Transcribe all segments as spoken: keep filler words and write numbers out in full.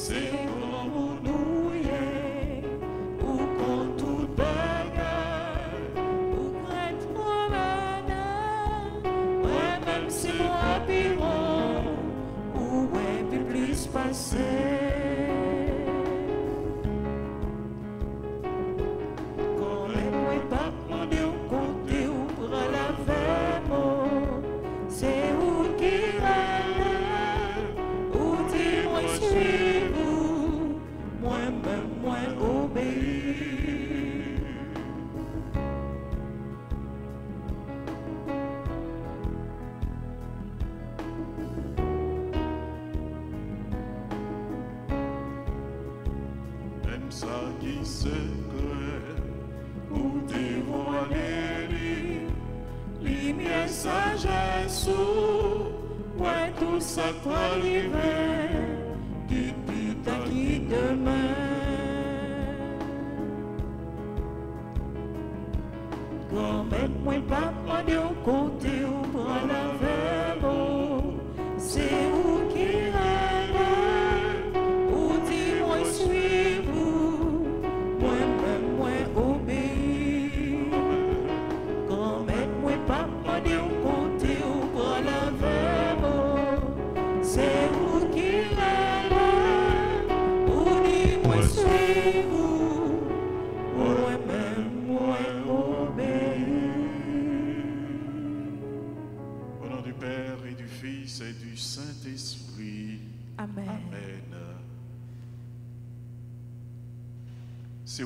C'est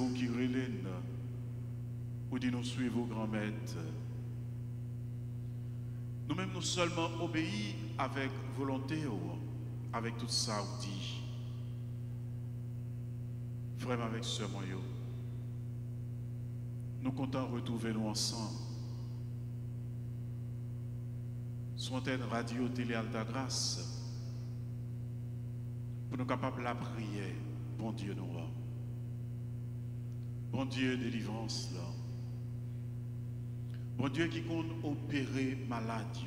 vous qui relène, vous dites nous suivez vos grands maîtres. Nous-mêmes, nous seulement obéir avec volonté, avec tout ça, vous dit. Frère, avec ce moyen, nous comptons retrouver nous ensemble. Sur l'antenne Radio Télé Altagrace, pour nous capables de la prier, bon Dieu nous rend. Bon Dieu, délivrance là. Bon Dieu qui compte opérer maladie.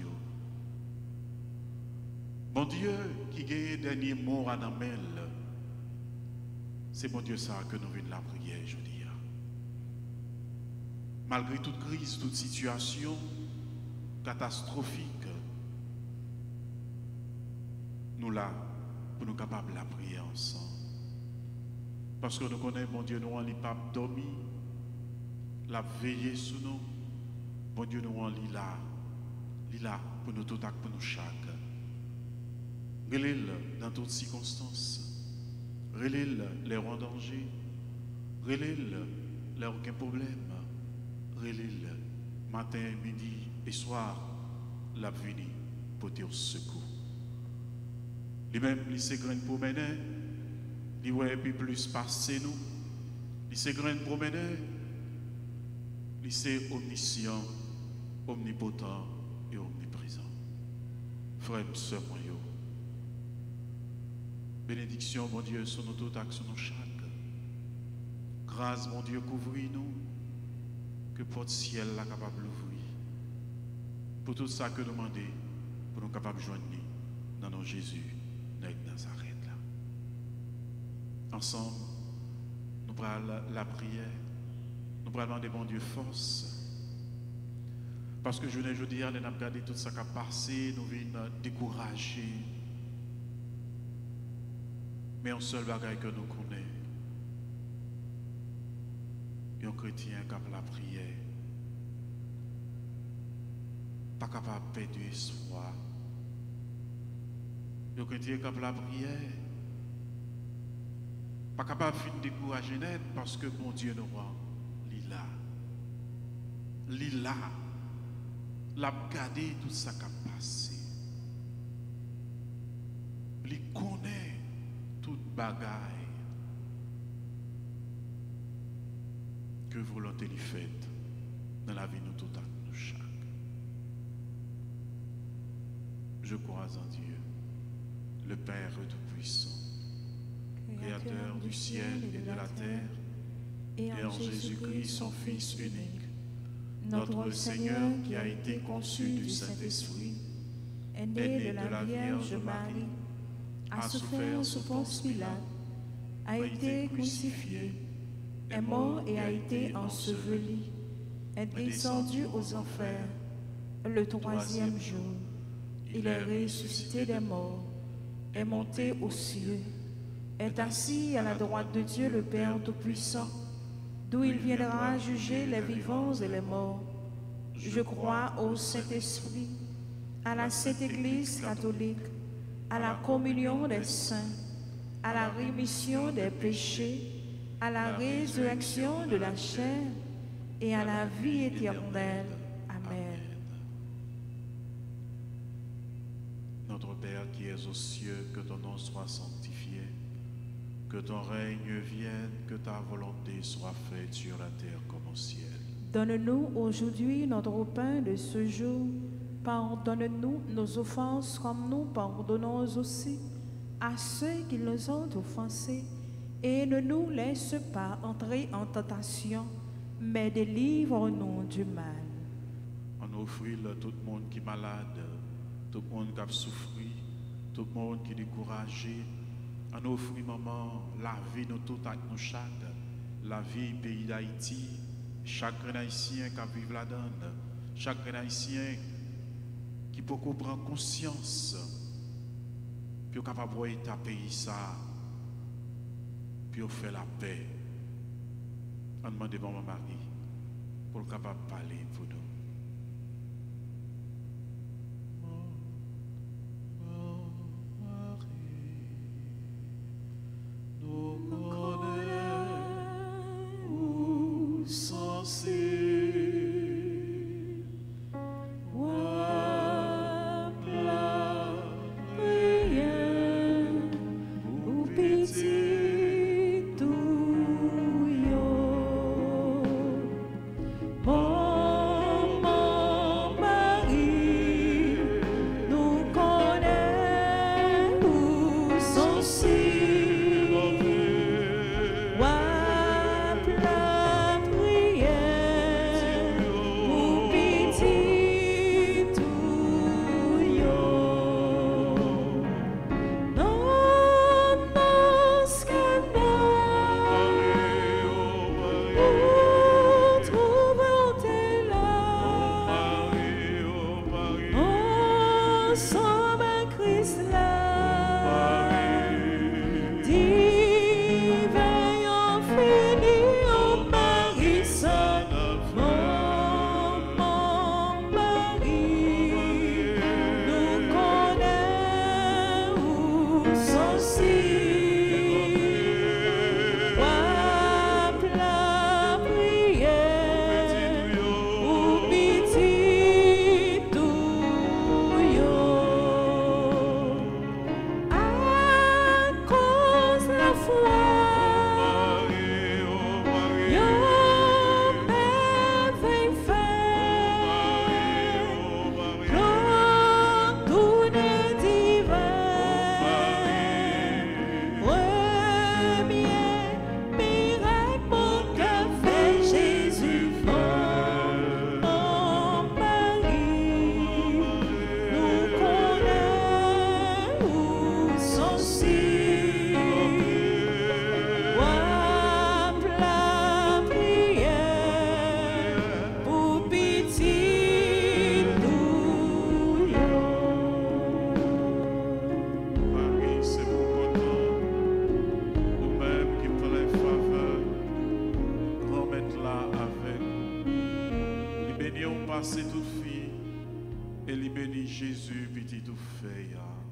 Bon Dieu qui guérit dernier mot à Namel. C'est bon Dieu ça que nous venons la prière, je dis. Malgré toute crise, toute situation catastrophique, nous là pour nous capables de la prier ensemble. Parce que nous connaissons, bon Dieu, nous en lit pas dormi, la veiller sous nous. Bon Dieu, nous en lit là, lit là pour nous tout, pour nous chaque. Relève-le dans toutes circonstances. Relève-le les en danger. Relève-le les aucun problème. Relève-le matin, midi et soir, la venue pour te secours. Lui-même, il s'égrène pour mener. Il ouais puis plus passer nous. Il s'est grand promeneur. Il s'est omniscient, omnipotent et omniprésent. Frère, sœur, moi, yo. Bénédiction, mon Dieu, sur nos tout actes, sur nos chaque. Grâce, mon Dieu, couvre-nous. Que porte ciel la capable d'ouvrir. Pour tout ça que demander, pour nous capables de joindre dans nos Jésus, notre Nazareth. Ensemble, nous prenons la prière, nous prenons des bons dieux force. Parce que je ne veux dire, nous avons regardé tout ce qui a passé, nous venons décourager. Mais un seul bagage que nous connaissons, et un chrétien qui a la prière, pas capable de perdre espoir. Un chrétien qui a la prière, pas capable de décourager net parce que mon Dieu nous rend lila. Lila. L'a gardé tout ça qui a passé. Il connaît toute bagaille que volonté lui fait dans la vie nous tout à nous chaque. Je crois en Dieu, le Père Tout-Puissant, Créateur du ciel et de la terre, et en Jésus-Christ, son Fils unique, notre Seigneur qui a été conçu du Saint-Esprit, est né de la Vierge Marie, a souffert sous Ponce Pilate, a été crucifié, est mort et a été enseveli, est descendu aux enfers. Le troisième jour, il est ressuscité des morts, est monté aux cieux, est assis à la droite de Dieu le Père Tout-Puissant, d'où il viendra juger les vivants et les morts. Je crois au Saint-Esprit, à la Sainte Église catholique, à la communion des saints, à la rémission des péchés, à la résurrection de la chair et à la vie éternelle. Amen. Notre Père qui es aux cieux, que ton nom soit sanctifié, que ton règne vienne, que ta volonté soit faite sur la terre comme au ciel. Donne-nous aujourd'hui notre pain de ce jour. Pardonne-nous nos offenses comme nous pardonnons aussi à ceux qui nous ont offensés. Et ne nous laisse pas entrer en tentation, mais délivre-nous du mal. On offre tout le monde qui est malade, tout le monde qui a souffri, tout le monde qui est découragé. On offre, maman, la vie de tout avec nous chaque, la vie du pays d'Haïti, chaque Haïtien qui vit la donne, chaque Haïtien qui peut prendre conscience que capable de voir ta pays ça, puis on fait la paix. On demande à maman Marie pour le capable de parler pour nous.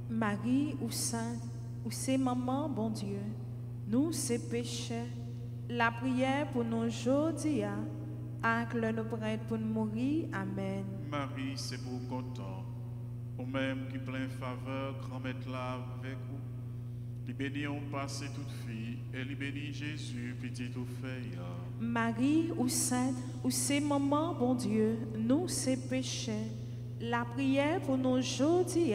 Marie ou Sainte, ou ses mamans, bon Dieu, nous ses péchés, la prière pour nous aujourd'hui, avec le nous prête pour nous mourir. Amen. Marie, c'est pour content, ou même qui plein faveur, grand maître là avec vous. Lui bénit on passe toute fille, et lui bénit Jésus, petite ou fille. Marie ou Sainte, ou ses mamans, bon Dieu, nous ses péchés, la prière pour nous aujourd'hui,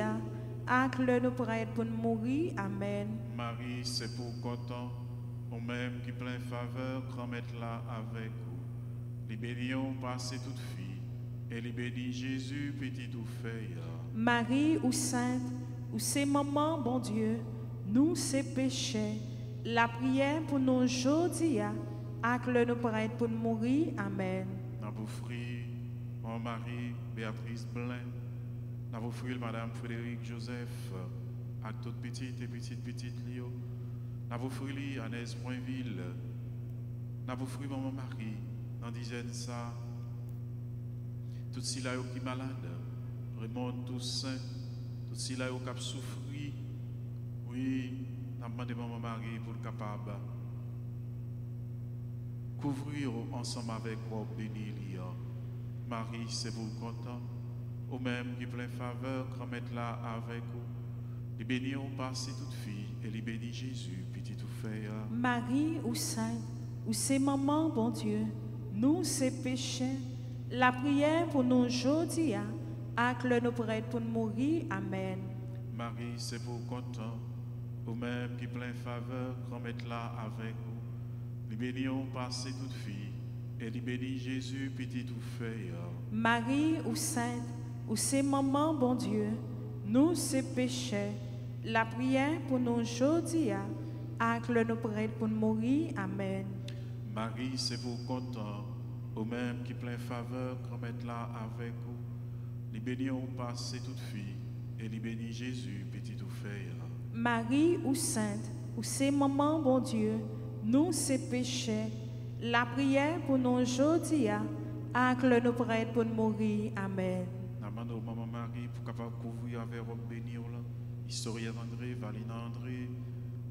avec le nous prête pour nous mourir. Amen. Marie, c'est pour content, ou même qui plein faveur, grand maître là avec vous. Lui bénions passez toute fille, et lui bénit Jésus, petit ou fille. Marie ou Sainte, ou ses mamans, bon Dieu, nous ces péchés, la prière pour nous aujourd'hui, avec le nous prête pour nous mourir. Amen. Nous vous offrons, mon mari, Béatrice Blain, nous vous offrons, Madame Frédéric Joseph, à toutes petites et petites petites Lio, nous vous offrons, Annès Pointville, nous vous offrons, mon mari, dans dizaines ça, tout si là qui malade, Raymond Toussaint, tout si là qui a souffri, oui, nous demandons mon mari pour le capable. Couvrir ensemble avec vous, béni l'Ia. Marie, c'est vous content, ou même qui plein faveur, quand mettre là avec vous. Les bénis ont passé toute fille, et les bénis Jésus, petit tout fait. Marie, ou sainte, ou c'est maman, bon Dieu, nous, c'est péché, la prière pour nous aujourd'hui, avec le nous prête pour nous mourir. Amen. Marie, c'est vous content, ou même qui plein faveur, quand mettre là avec vous. Les bénions passez toute fille, et les bénis Jésus, petit tout fait. Marie ou sainte, ou c'est maman, bon Dieu, nous c'est péchés, la prière pour nous aujourd'hui, avec le nous prête pour nous mourir. Amen. Marie, c'est vous content, ou même qui plein faveur, remettre là avec vous. Les bénions passez toute fille, et les bénis Jésus, petit tout fait. Marie ou sainte, ou c'est maman, bon Dieu, nous, ces péchés, la prière pour nous aujourd'hui, avec le nous prête pour nous mourir. Amen. Nous Maman Marie pour capable couvrir avec robe bénion là, historien André, Valina André,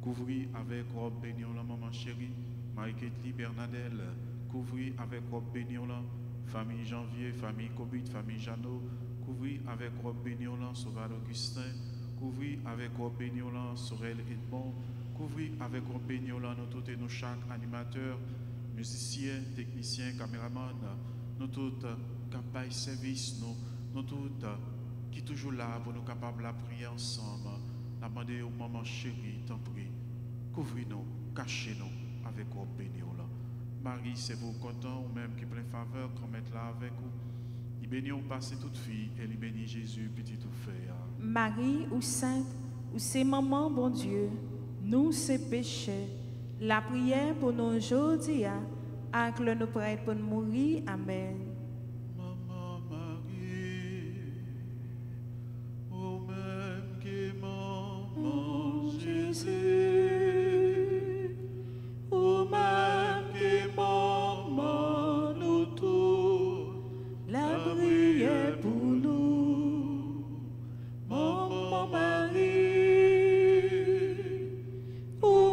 couvrir avec robe bénion là, maman chérie, Marie-Ketli Bernadelle, couvrir avec robe bénion là, famille Janvier, famille Cobut, famille Jeannot, couvrir avec robe bénion là, Sauveur Augustin, couvrir avec robe bénion là, Sorel Edmond. Couvrir avec un béniola nous tous et nous chaque animateur, musicien, technicien, caméraman, nous tous capables de service, nous, nous tous qui toujours là pour nous capables de prier ensemble. Nous demandons au maman chérie, t'en prie, couvrez-nous, cachez-nous avec un béniola. Marie, c'est vous content, ou même qui plein faveur, qu'on mette là avec vous. Il bénit passez toute fille et il bénit Jésus, petit tout fait. Marie, ou sainte, ou c'est maman, bon Dieu. Nous, ces péchés, la prière pour nous aujourd'hui, avec le nous prête pour nous mourir. Amen. Maman Marie, ô même que maman Jésus, ô même que maman nous tous, la prière pour nous, maman Marie. Maman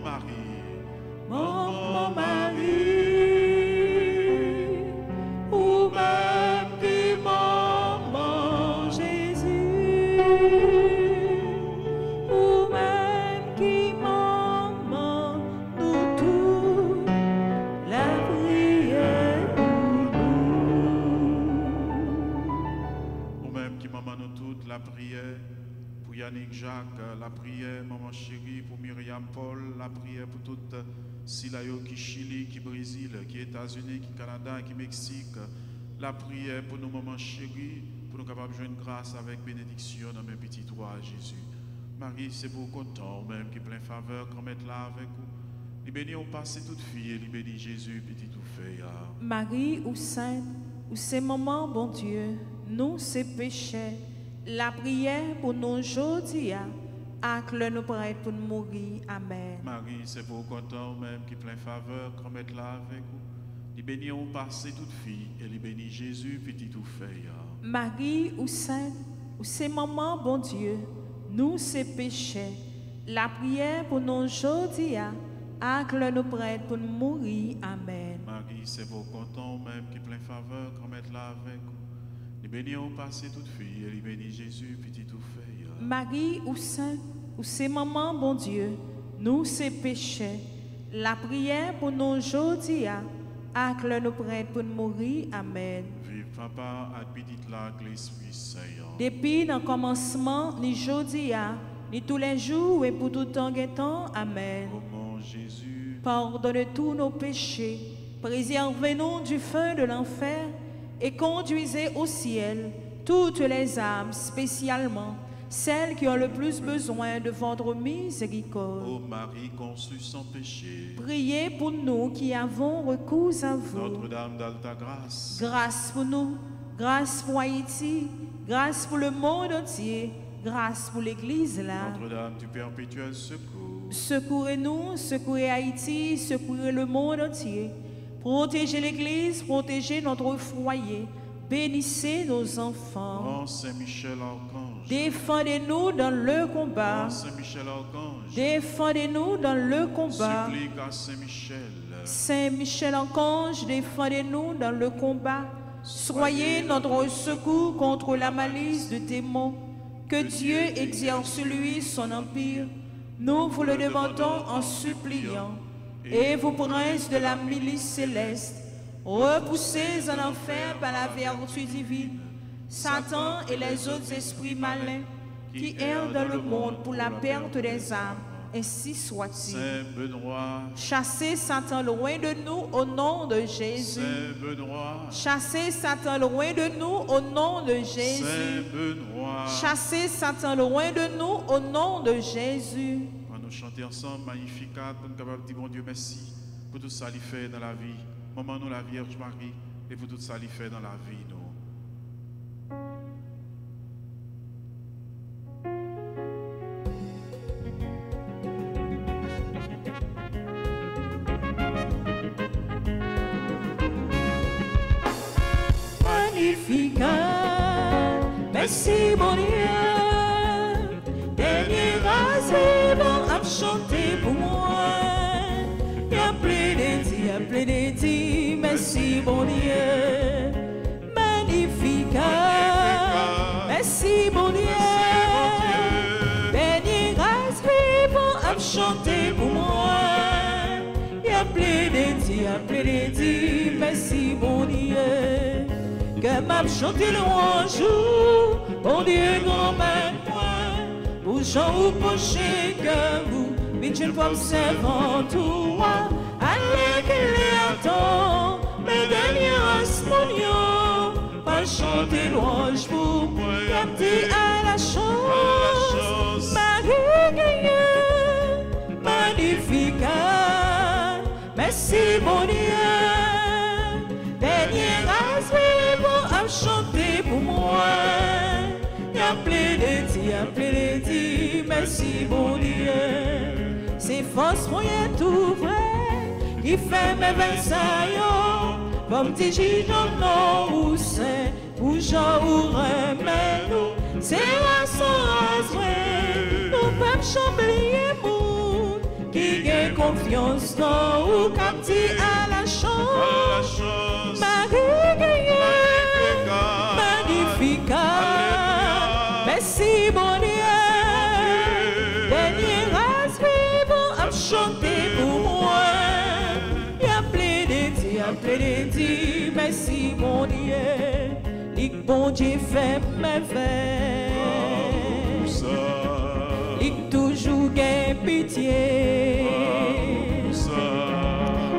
Marie, Maman Marie, ou même que Maman Jésus, ou même que Maman nous tous, la prière pour nous. Ou même que Maman nous toutes, la prière pour Yannick Jacques, la prière, Maman chérie, pour Myriam Paul, la prière pour toutes Silayo qui Chili, qui Brésil, qui États-Unis, qui Canada, qui Mexique, la prière pour nos Maman chérie, pour nous capables de joindre grâce avec bénédiction dans mes petits doigts, Jésus. Marie, c'est pour content, même qui plein faveur, qu'on mette là avec vous. Les bénis, on passe toute fille, et les bénis, Jésus, petit tout fait. Marie, ou sainte, ou ces moments, bon Dieu, nous, ces péchés, la prière pour nous aujourd'hui, avec le nous prête pour nous mourir. Amen. Marie, c'est pour content, même qui plein faveur, qu'on mette là avec vous. Les bénis ont passé toute fille, et les bénis Jésus, petit tout fait. Marie, ou sainte, ou c'est maman, bon Dieu, nous, c'est péchés, la prière pour nous aujourd'hui, avec le nous prête pour nous mourir. Amen. Marie, c'est pour content, même qui plein faveur, qu'on mette là avec vous. Les bénis ont passé toute fille, et les bénis Jésus, petit tout fait. Marie, ou sainte, ou c'est maman, bon Dieu, nous, c'est péchés, la prière pour nous aujourd'hui, avec le nous prête pour nous mourir. Amen. Vive papa, à petit là, l'Esprit Saint. Depuis le commencement, les jours, ni tous les jours et pour tout temps guettant. Amen. Oh, bon Jésus, pardonne tous nos péchés, préservez-nous du feu de l'enfer et conduisez au ciel toutes les âmes, spécialement celles qui ont le plus besoin de votre miséricorde. Ô Marie conçue sans péché, priez pour nous qui avons recours à vous. Notre-Dame d'Alta Grâce, grâce pour nous, grâce pour Haïti, grâce pour le monde entier, grâce pour l'Église là. Notre-Dame du perpétuel secours, secourez-nous, secourez Haïti, secourez le monde entier. Protégez l'Église, protégez notre foyer. Bénissez nos enfants. Oh, Saint Michel Archange, défendez-nous dans le combat. Oh, Saint Michel Archange, défendez-nous dans le combat. Supplique à Saint Michel. Saint Michel Archange, défendez-nous dans le combat. Soyez notre secours contre la malice du démon. Que Dieu exerce sur lui son empire. Nous vous le demandons en suppliant. Et vous, princes de la milice céleste, repoussez en enfer par la vertu divine Satan et les autres esprits malins qui errent dans le monde pour la perte des âmes. Ainsi soit-il. Saint Benoît, chassez Satan loin de nous au nom de Jésus. Saint Benoît, chassez Satan loin de nous au nom de Jésus. Saint Benoît, chassez Satan loin de nous au nom de Jésus. Quand nous chantons ensemble Magnificat, nous sommes capables de dire bon Dieu merci pour tout ça qu'il fait dans la vie. Maman nous la Vierge Marie et pour tout ça qu'il fait dans la vie nous. Magnificat, merci mon Dieu, dernier rasé va à chanter pour moi. Appelez les dits, appelez les dits, merci mon Dieu. Magnificat, merci mon Dieu, dernier rasé va à chanter pour moi. Appelez les dits, appelez les dits, merci mon Dieu. Que m'a chanté le jour, bon Dieu grand maître, pour j'en vous pocher que vous, mais je ne vois pas toi. Allez qu'il est temps, mais dernier instant, pas chanter louange pour capter à la chance. Marie Gaillée, magnifique, merci mon Dieu, dernier chantez pour moi, appelez les dits, appelez les dits, merci bon Dieu. C'est force moyen tout vrai qui fait mes vingt-cinq ans, comme petit gijon non ou c'est, ou j'en ou remède, c'est la sauce, nous pas chamblier pour qui gagne confiance dans ou capté à la chance. Marie Gaillée, magnificat, merci mon Dieu, dernier respect pour à chanter pour moi. Et appelez les dits, appelez les dits, merci mon Dieu, l'Ic bon Dieu fait mes veilles, l'Ic toujours gagne pitié.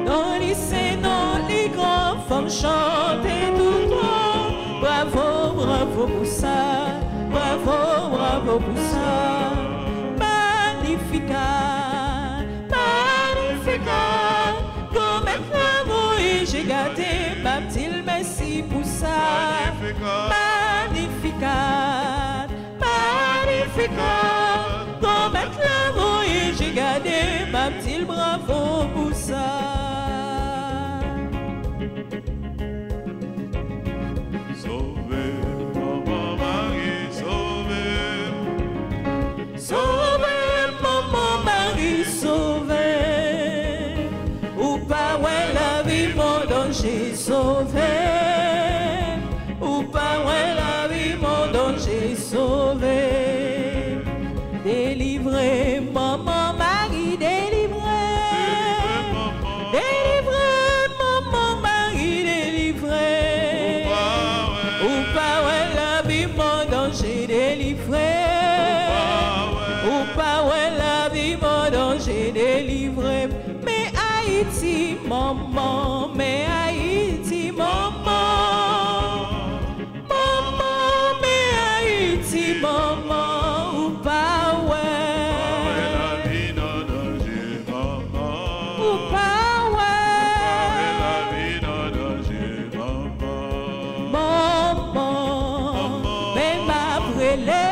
Dans les scènes, les grandes femmes chantaient tout droit. Bravo, bravo pour ça, bravo, bravo pour ça. Magnificat, magnificat, comme un flambeau et j'ai gâté, ma petite merci pour ça. Magnificat, magnificat, comme un flambeau et j'ai gâté, ma petite bravo pour ça. Sauvez, maman Marie, sauvez. Sauvez, maman Marie, sauvez. Ou pas ouais la vie mon danger, sauvez. Ou pas ouais la vie mon danger, sauvez. Délivrez, maman Marie, délivrez. Ou pas ouais la vie mon danger délivré. Ou danger délivré. Mais Haïti, maman, mais Haïti, maman, maman, mais Haïti, maman, ou pas ouais. Ou pas ouais. Maman, mais ma brûlée.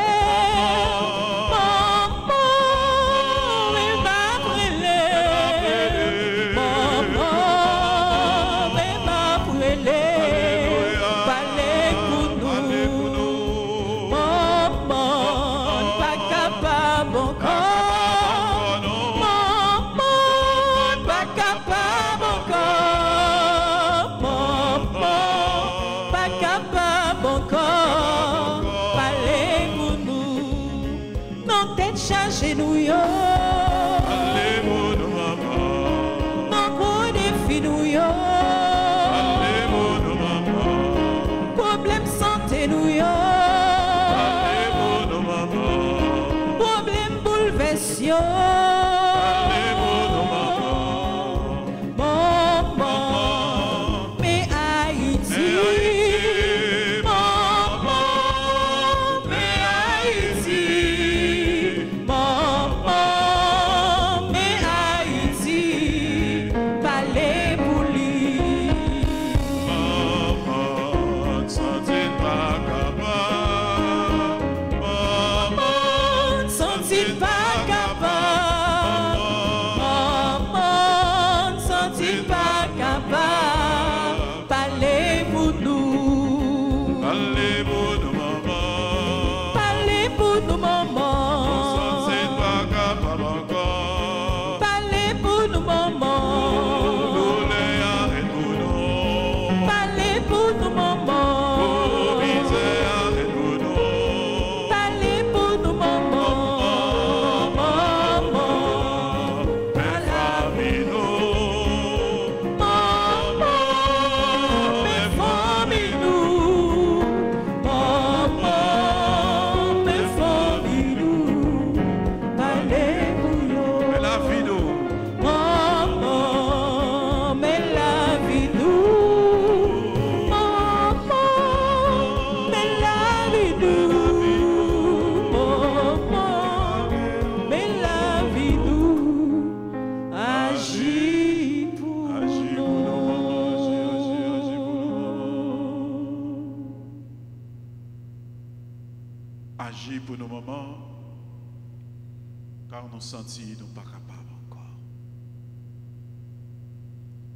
Sentir nous pas capables encore.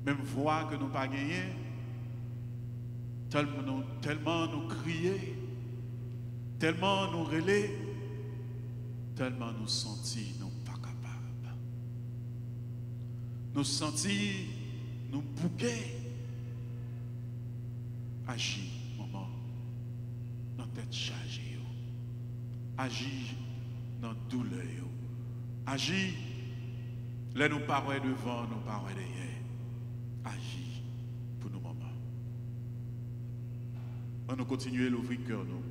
Même voix que nous pas gagné, tellement nous, tellement nous crier, tellement nous relais, tellement nous sentir nous pas capables. Nous sentir nous bouquer. Agis, maman, dans tête chargée. Agis dans douleur. Agis, les nous parois devant, nous parois derrière. Agis pour nos mamans. On nous continue à l'ouvrir cœur nous.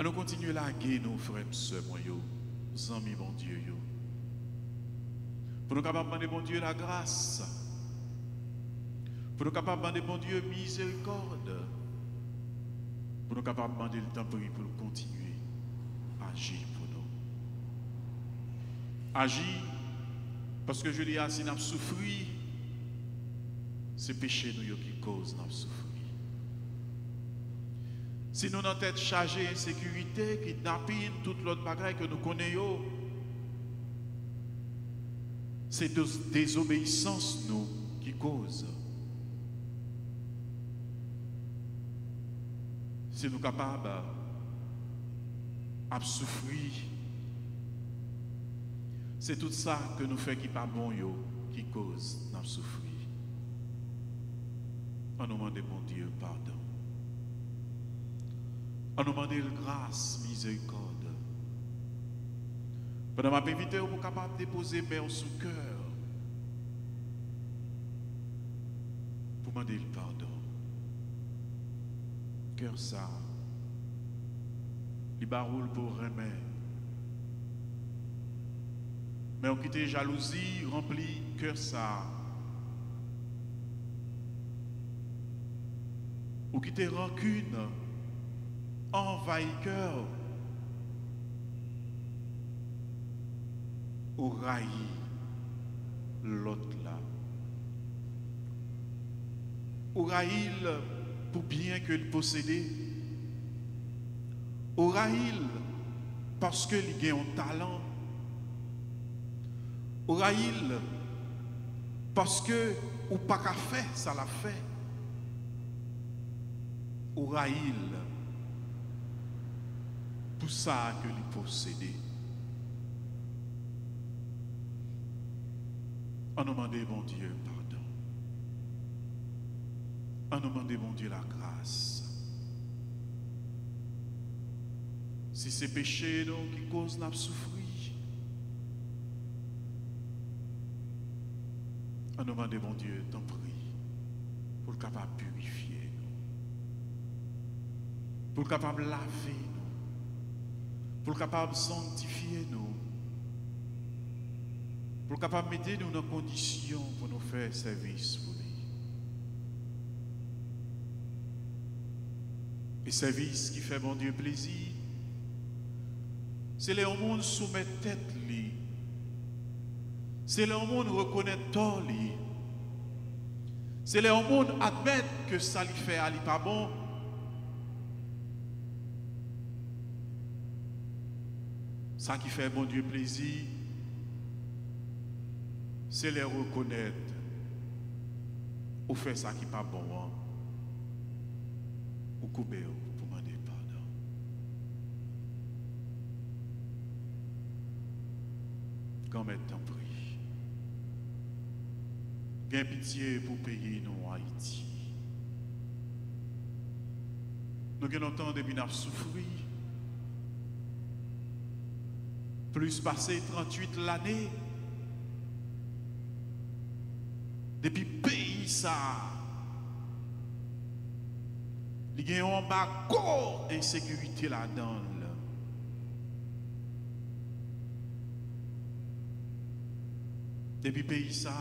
On nous continue à guider nos frères et sœurs, nos amis, mon Dieu. Yo. Pour nous capables de demander, mon Dieu, la grâce. Pour nous capables de demander, mon Dieu, miséricorde. Pour nous capables de demander le temps pour nous continuer. Agis pour nous. Agis, parce que je dis, ah, si nous souffrons, c'est péché nous qui cause nous souffrir. Si nous avons tête chargée insécurité, kidnapping, toute l'autre bagaille que nous connaissons, c'est désobéissance nous qui cause. Si nous capables de souffrir, c'est tout ça que nous faisons qui n'est pas bon, yo, qui cause notre souffrir. On nous demande, mon Dieu, pardon. On nous demande grâce, miséricorde. Pendant ma pévité, on est capable de déposer mes mains sous cœur pour demander le pardon. Cœur ça, il baroule pour remettre. mais qui était jalousie remplit cœur ça. Ou qui était rancune envahit cœur. Ou raille l'autre là. Ou raille pour bien que le possédait. Ou raille parce que il a un talent. Oraïl, parce que ou pas qu'à faire, ça l'a fait. Oraïl, pour ça que lui possédait. On demande, mon Dieu, pardon. On demande, mon Dieu, la grâce. Si c'est péché donc, qui cause la souffrance, on demande, mon Dieu, t'en prie, pour le capable de purifier nous, pour le capable de laver nous, pour le capable de sanctifier nous, pour le capable d'aider nous dans nos conditions pour nous faire service pour lui. Et service qui fait, mon Dieu, plaisir, c'est les hommes soumettent tête lui. C'est le monde reconnaît tort li. C'est le monde admet que ça lui fait ali pas bon. Ça qui fait bon Dieu plaisir, c'est les reconnaître ou faire ça qui pas bon hein? Ou couper pour demander pardon. Quand maintenant prie. Gain pitié pour payer nous Haïti. Nous avons longtemps depuis nous avons souffert. Plus passé trente-huit l'année. Depuis pays ça. Il y a un embargo d'insécurité là-dedans. Depuis pays ça.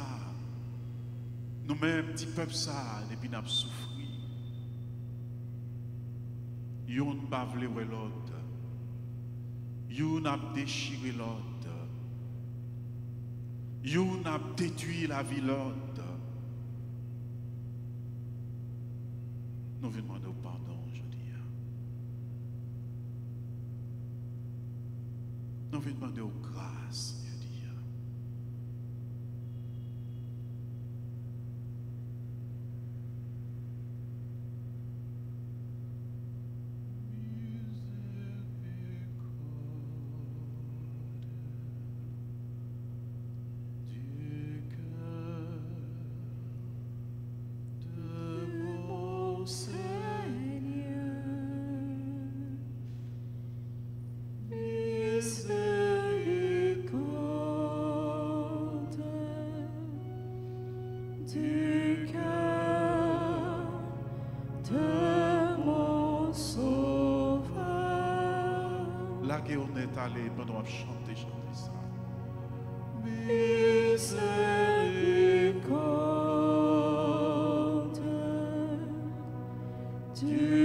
Nous-mêmes, petit peuple, ça, depuis nous avons souffert. Ils ont bavlé l'autre. Ils ont déchiré l'autre. Ils ont détruit la vie l'autre. Nous voulons demander pardon aujourd'hui. Nous voulons demander grâce. Miséricorde, Dieu.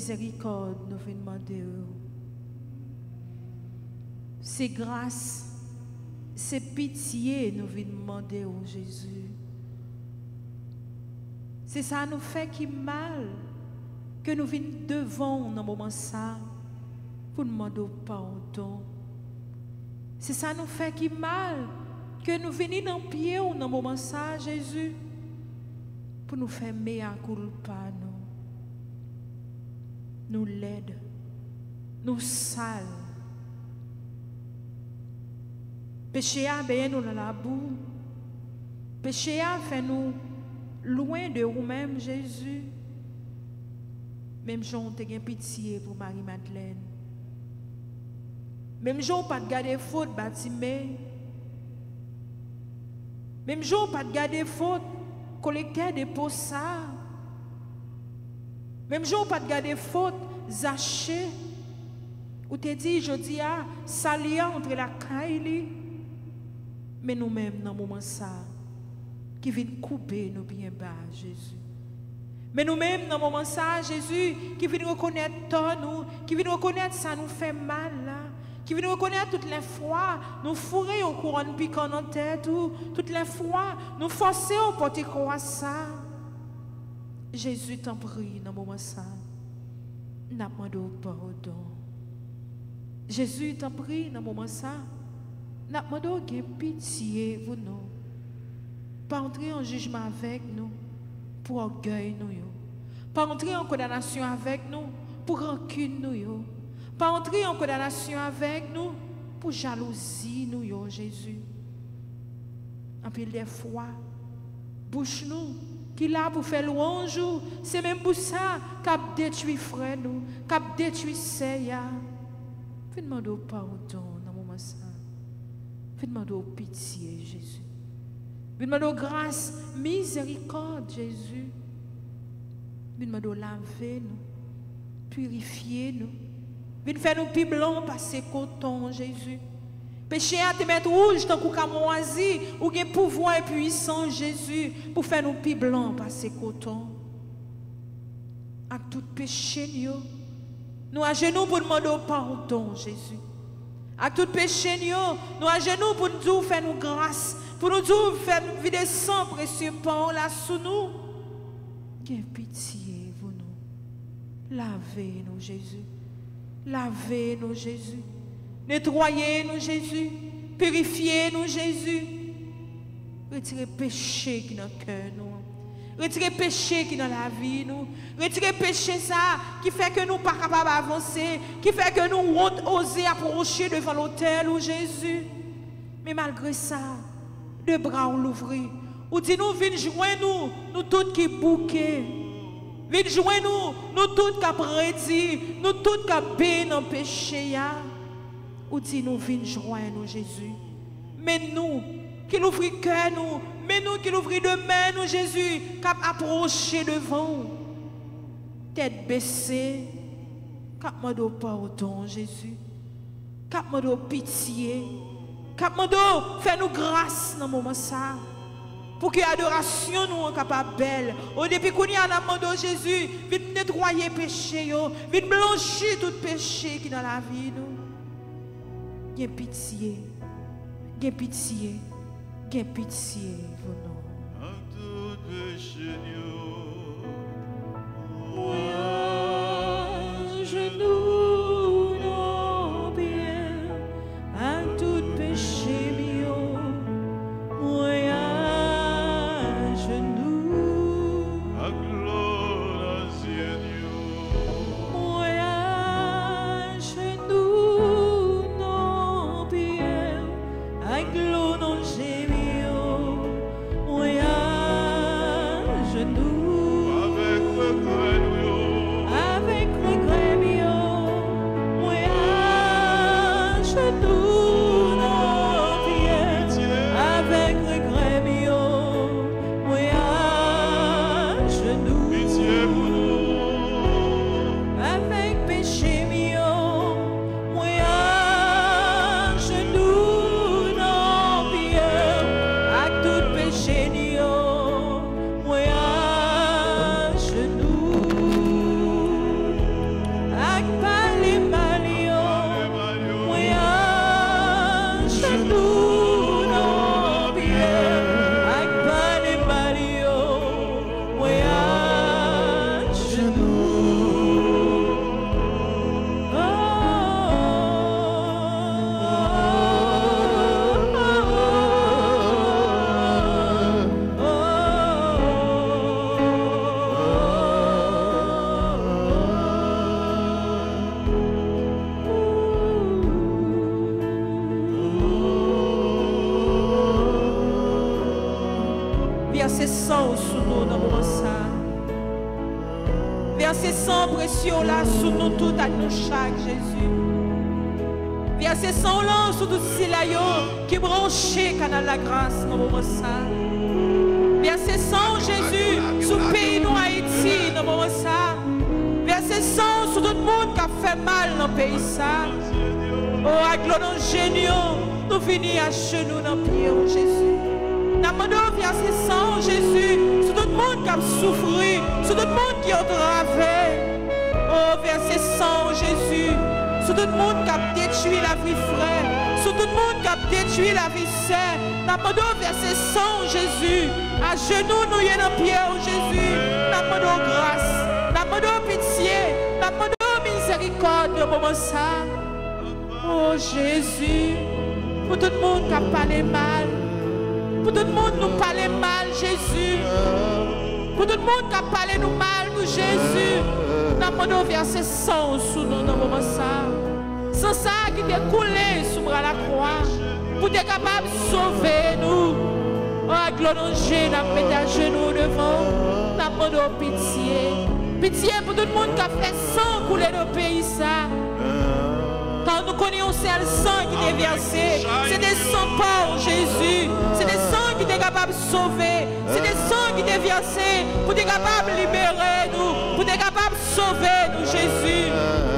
miséricorde, nous venons demander. C'est grâce, c'est pitié, nous venons demander, oh Jésus. C'est ça nous fait qui mal, que nous venons devant dans moment ça, pour nous demander pardon. C'est ça nous fait qui mal, que nous venons dans pied ou dans moment ça, Jésus, pour nous faire mea culpa, nous. Nous l'aide, nous sale. Péché a béni nous dans la boue. Péché a fait nous loin de nous-mêmes, Jésus. Même j'en te gain pitié pour Marie Madeleine. Même j'en pas de garder faute bâtiment. Même j'en pas de garder faute collecteur de pour ça. Même jour, pas de garder faute, Zachée, ou te dit, je dis, ah, salia entre la caille. Mais nous-mêmes, dans le moment ça, qui vient couper nos bien bas, Jésus. Mais nous-mêmes, dans le moment ça, Jésus, qui vient reconnaître nous, qui vient reconnaître ça nous fait mal, là, qui vient reconnaître toutes les fois, nous fourrer au courant de piquant dans la tête, ou, toutes les fois, nous forcer au porter quoi ça. Jésus t'en prie dans le moment ça. N'a pas de pardon. Jésus t'en prie dans le moment ça. N'a pas de pitié pour nous. Pas entrer en jugement avec nous pour orgueil nous. Pas entrer en condamnation avec nous pour rancune nous. Pas entrer en condamnation avec nous pour jalousie nous, Jésus. En pile des fois, bouche nous. Qui là pour faire louange, c'est même pour ça qu'a détruit frère nous, qu'a détruit Seigneur. Fais demander pardon dans le moment ça. Fais demander pitié, Jésus. Fais demander grâce, miséricorde, Jésus. Fais demander laver nous, purifier nous. Fais faire nous plus blancs par ces cotons, Jésus. Péché à te mettre rouge, tant qu'on camoisi, ou gain pouvoir et puissant, Jésus, pour faire nous plus blancs par ces cotons. À tout péché, nous à genoux pour demander pardon, Jésus. À tout péché, nous à genoux pour nous dire, faire nous grâce, pour nous dire, faire nous vider sang précieux, par là sous nous. Gain pitié, vous nous. Lavez-nous, Jésus. Lavez-nous, Jésus. Nettoyez-nous, Jésus. Purifiez-nous, Jésus. Retirez le péché qui est dans le cœur, nous. Retirez le péché qui est dans la vie, nous. Retirez le péché ça, qui fait que nous ne sommes pas capables d'avancer, qui fait que nous osons approcher devant l'autel, ou Jésus. Mais malgré ça, deux bras on l'ouvrit. Ou dis-nous, viens joindre nous, nous tous qui bouqués. Viens joindre nous, nous tous qui prédit, nous tous qui bénis dans le péché. Ou dit nous vînes joindre nous, Jésus. Mais nous, qui l'ouvrit cœur nous, mais nous qui l'ouvrit de main nous, Jésus, cap approcher devant. Tête baissée, cap mando pardon, Jésus. Cap mando pitié. Cap mando fais-nous grâce dans le moment ça. Pour que l'adoration nous capable belle. Au début qu'on y a la mando Jésus, vite nettoyer péché, yo, vite blanchir tout péché qui dans la vie nous. Gain pitié, gain pitié, gain pitié, vos noms. Un tout péché, moi, je nous non bien. Un tout péché, mio, moi, je nous. A gloire, glonon gémio, sang sous nous dans le moment ça. Versez sang précieux là sous nous tout à nous chaque Jésus. Versez sang là sous tout silayo qui branche canal la grâce dans le moment ça. Versez sang Jésus sous pays nous Haïti dans le moment ça. Versez sang sous tout le monde qui a fait mal dans le pays ça. Oh avec le nom génial nous venons à genoux dans le pied Jésus. Nous demandons via ce sang, Jésus, sur tout le monde qui a souffert, sur tout le monde qui a entravé. Oh, via ce sang, Jésus, sur tout le monde qui a détruit la vie frère, sur tout le monde qui a détruit la vie sœur. Nous demandons via ce sang, Jésus, à genoux, nous y dans Pierre, Jésus. Nous demandons grâce, nous demandons pitié, nous demandons miséricorde de moment ça. Oh, Jésus, pour tout le monde qui a parlé mal, pour tout le monde nous parler mal, Jésus. Pour tout le monde qui a parlé nous mal, nous, Jésus. Nous avons versé sang sous nous dans le moment ça. Sans ça qui est coulé sous la croix. Pour être capable de sauver nous. Oh, glorieux, nous avons mis à genoux devant. Nous avons pitié. Pitié pour tout le monde qui a fait sang couler dans le pays ça. Quand nous connaissons le sang qui est versé, c'est des sangs pauvres, Jésus. C'est des sangs qui sont capables de sauver. C'est des sangs qui sont versés pour être capables de libérer nous, pour être capables de sauver nous, Jésus.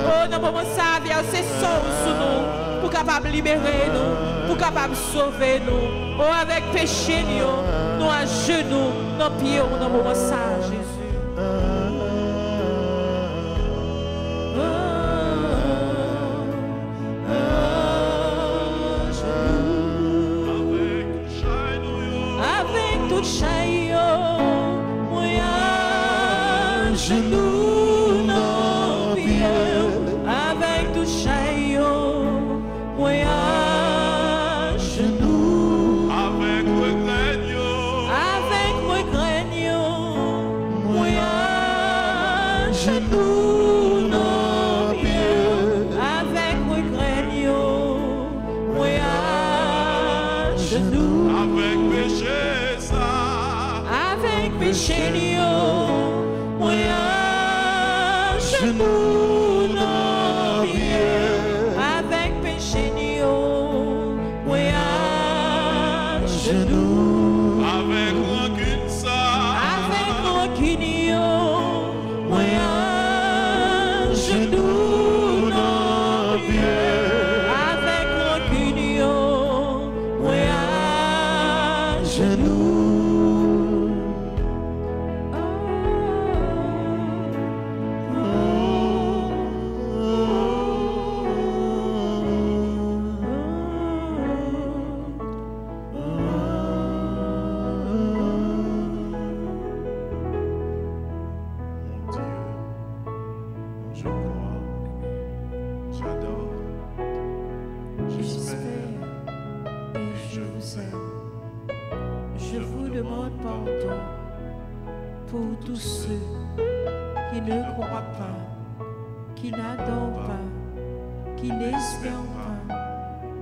Oh, nous avons versé sang sur nous, pour être capables de libérer nous, pour être capables de sauver nous. Oh, avec péché, nous, nous à genoux, nos pieds, nous avons ça, Jésus.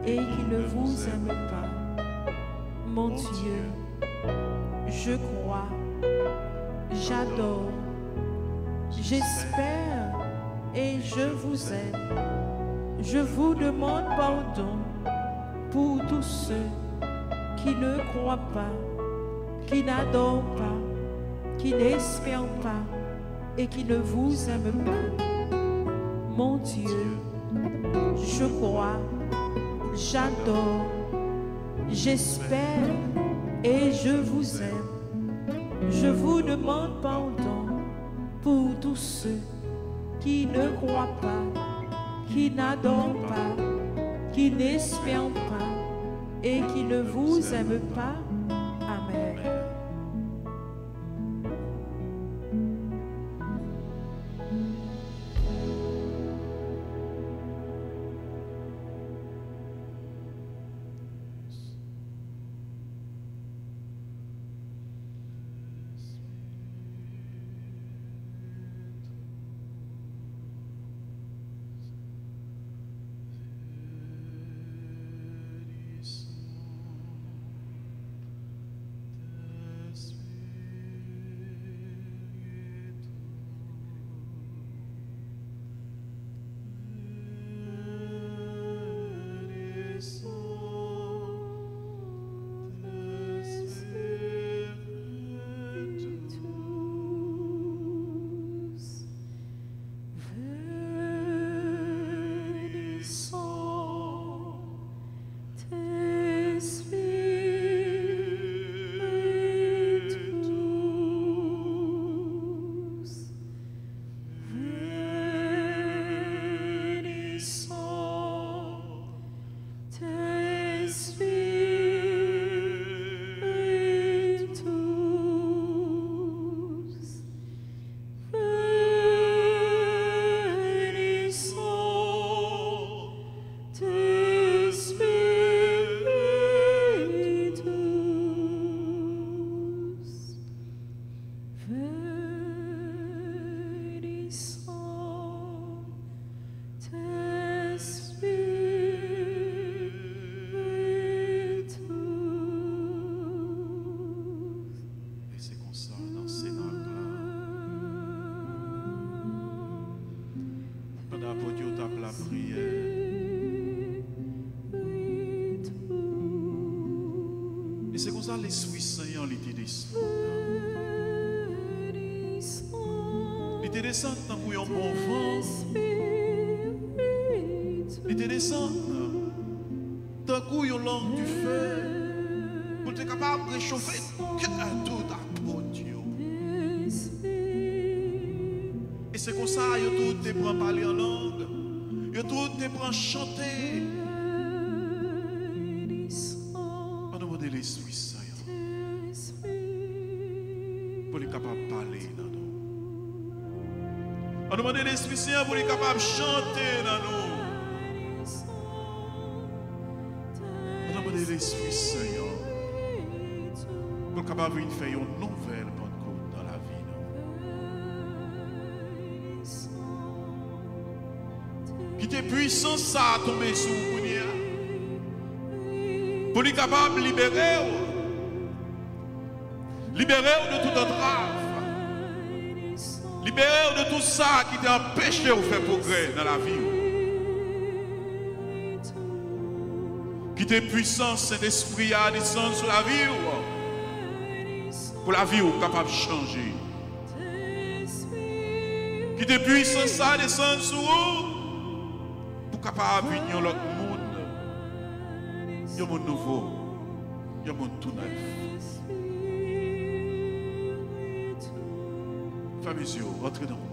Et qui ne vous aime pas. Mon Dieu, je crois, j'adore, j'espère et je vous aime. Je vous demande pardon pour tous ceux qui ne croient pas, qui n'adorent pas, qui n'espèrent pas et qui ne vous aiment pas. Pour les capables de chanter dans nous. On demande l'Esprit Seigneur pour les capables de faire une nouvelle Pentecôte dans la vie. Qui te puissance ça tomber sur vous. Pour les capables de libérer. Libérer de toute entrave. Libérez de tout ça qui t'empêche de faire progrès dans la vie. Qui t'est puissance, cet esprit à descendre sur la vie. Pour la vie capable de changer. Qui t'est puissance à descendre sur vous. Pour capable de venir l'autre monde. Il y a un monde nouveau. Il y a un monde tout neuf. Mesure, rentrez dans vous-même.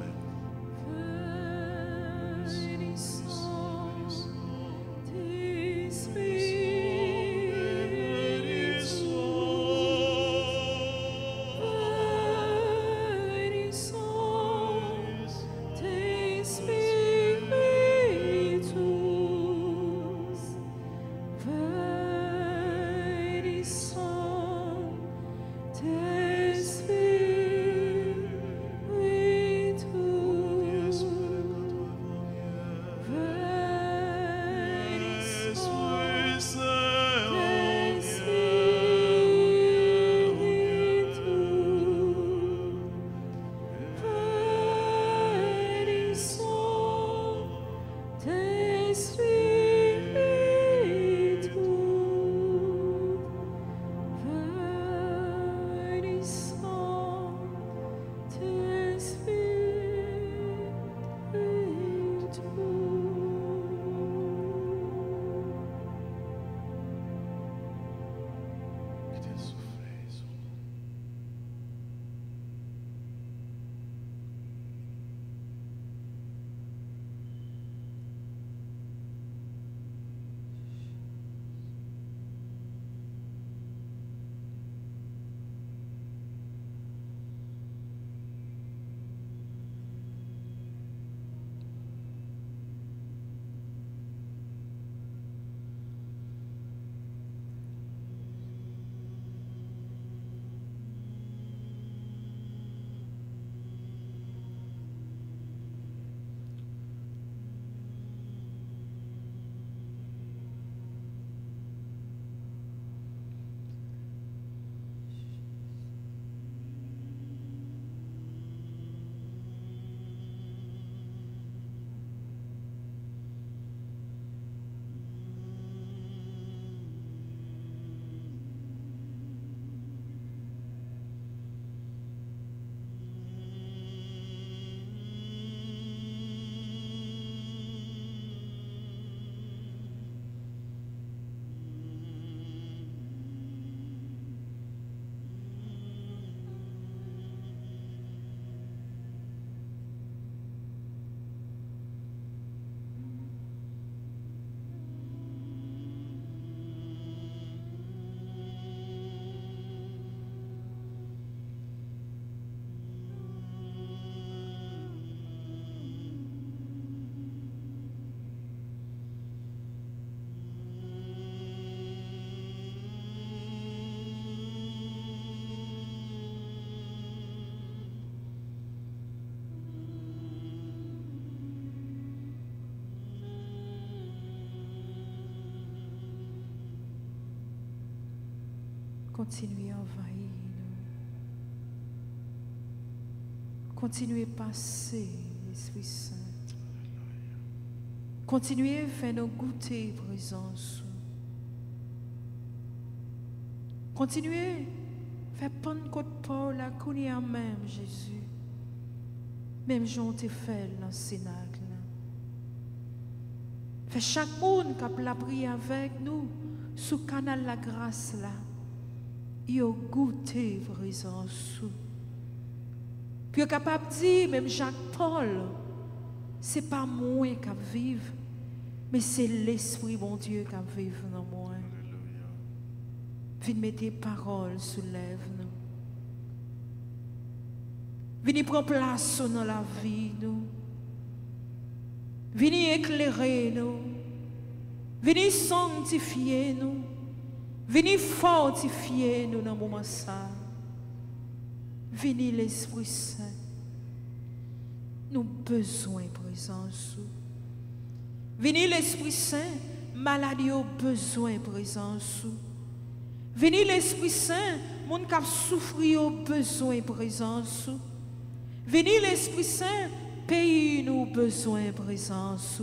Continuez à envahir nous. Continuez à passer, l'Esprit Saint. Continuez à faire nous goûter présence. Continuez à faire prendre côte Paul à couler à même Jésus. Même Jean te fait dans le Cénacle. Fait chaque monde qui a prié avec nous, sous le canal de la grâce, là, il a goûté la présence. Puis il est capable de dire, même Jacques Paul, ce n'est pas moi qui vive, mais c'est l'Esprit, mon Dieu, qui vive dans moi. Venez mettre des paroles sous les lèvres. Venez prendre place dans la vie, nous. Venez éclairer nous. Venez sanctifier nous. Venez fortifier nous dans le moment ça. Venez l'Esprit Saint. Nous avons besoin de présence. Venez l'Esprit Saint. Maladie au besoin de présence. Venez l'Esprit Saint. Monde qui a souffert au besoin de présence. Venez l'Esprit Saint. Pays nous besoin de présence.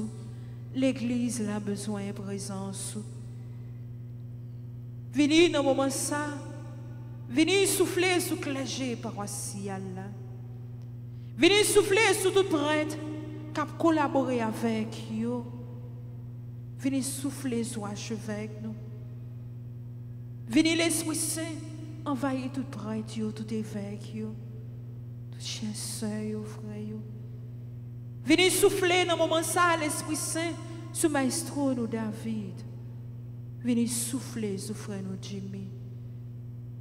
L'Église a besoin de présence. Venez dans le moment ça. Venez souffler sous le clergé paroissial. Venez souffler sous tout prêtre qui a collaboré avec vous. Venez souffler sous l'archevêque nous. Venez l'Esprit Saint envahir tout prêtre, tout évêque, tout chien seul, frère. Venez souffler dans le moment ça, l'Esprit Saint, sur maestro nous David. Venez souffler sur frère nous Jimmy.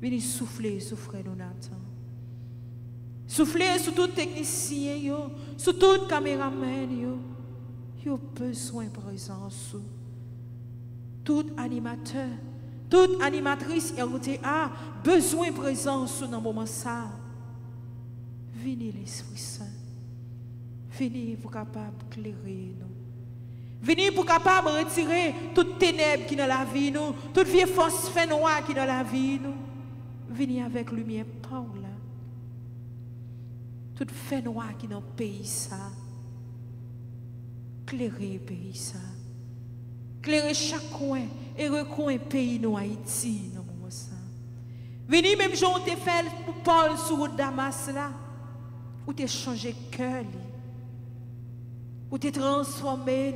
Venez souffler sur frère nous Nathan. Souffler sur tout technicien, yo, sur tout caméraman. Yo. Yo besoin de présence. Tout animateur, toute animatrice R T A, besoin de présence dans le moment ça. Venez l'Esprit Saint. Venez pour capable éclairer nous. Venez pour capable retirer toute ténèbre qui est dans la vie nous, toute vieille force fait noire qui est dans la vie nous. Venez avec lumière Paul. Toute fait noire qui est dans le pays ça. Éclairer le pays ça. Éclairer chaque coin et recoin pays nous Haïti dans moment ça. Venez même Jean te fait pour Paul sur Damas là où tu as changé cœur. Ou t'es transformé.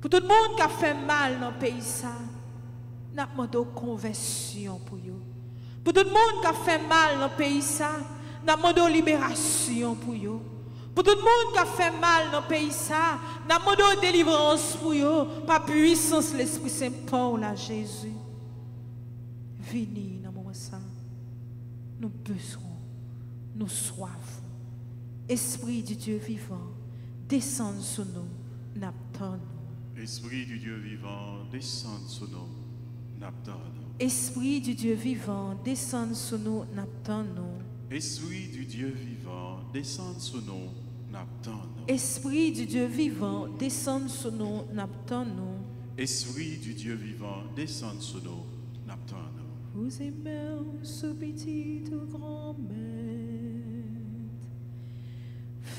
Pour tout le monde qui a fait mal dans le pays, nous avons demandé conversion pour eux. Pour tout le monde qui a fait mal dans le pays, nous avons demandé libération pour eux. Pour tout le monde qui a fait mal dans le pays, nous avons demandé délivrance pour eux. Par puissance de l'Esprit Saint-Paul à Jésus. Venez dans le moment ça. Nous besoin, nous soif. Esprit du Dieu vivant. Descends sur nous, n'abandonne. Esprit du Dieu vivant, descends sur nous, n'abandonne. Esprit du Dieu vivant, descends sur nous, n'abandonne. Esprit du Dieu vivant, descends sur nous, n'abandonne. Esprit du Dieu vivant, descends sur nous, n'abandonne. Esprit du Dieu vivant, descends sur nous, n'abandonne. Vous aimez ce petit grand-mère.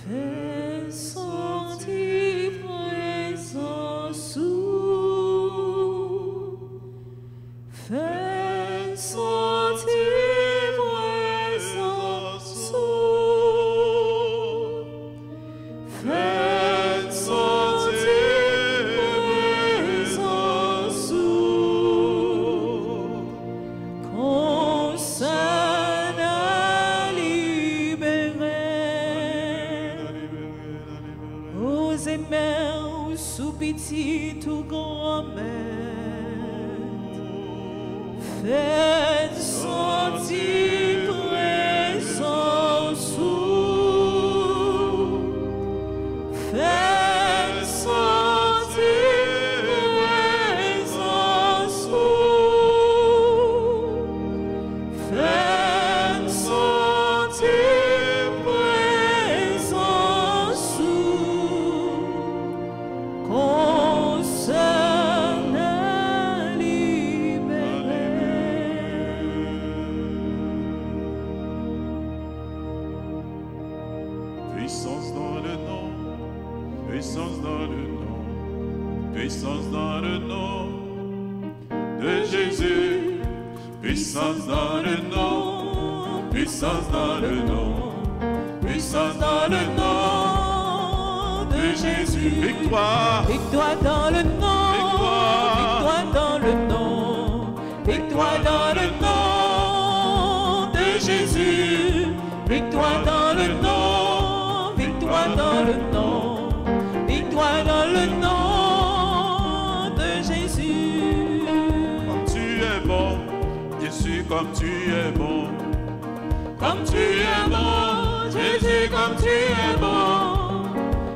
Fais sentir présence, fais sentir présence, fais sentir présence, consacre. Petit ou grand-mère, faites sentir présence, faites sentir présence, faites sentir. Consacre, libère, puissance dans le nom de Jésus, puissance dans le nom, puissance dans le nom, puissance dans le nom de Jésus, victoire, victoire dans le nom, victoire, victoire dans le nom, victoire dans le nom de Jésus, victoire dans le nom, victoire dans le nom, victoire dans le nom de Jésus. Comme tu es bon, Jésus, comme tu es bon,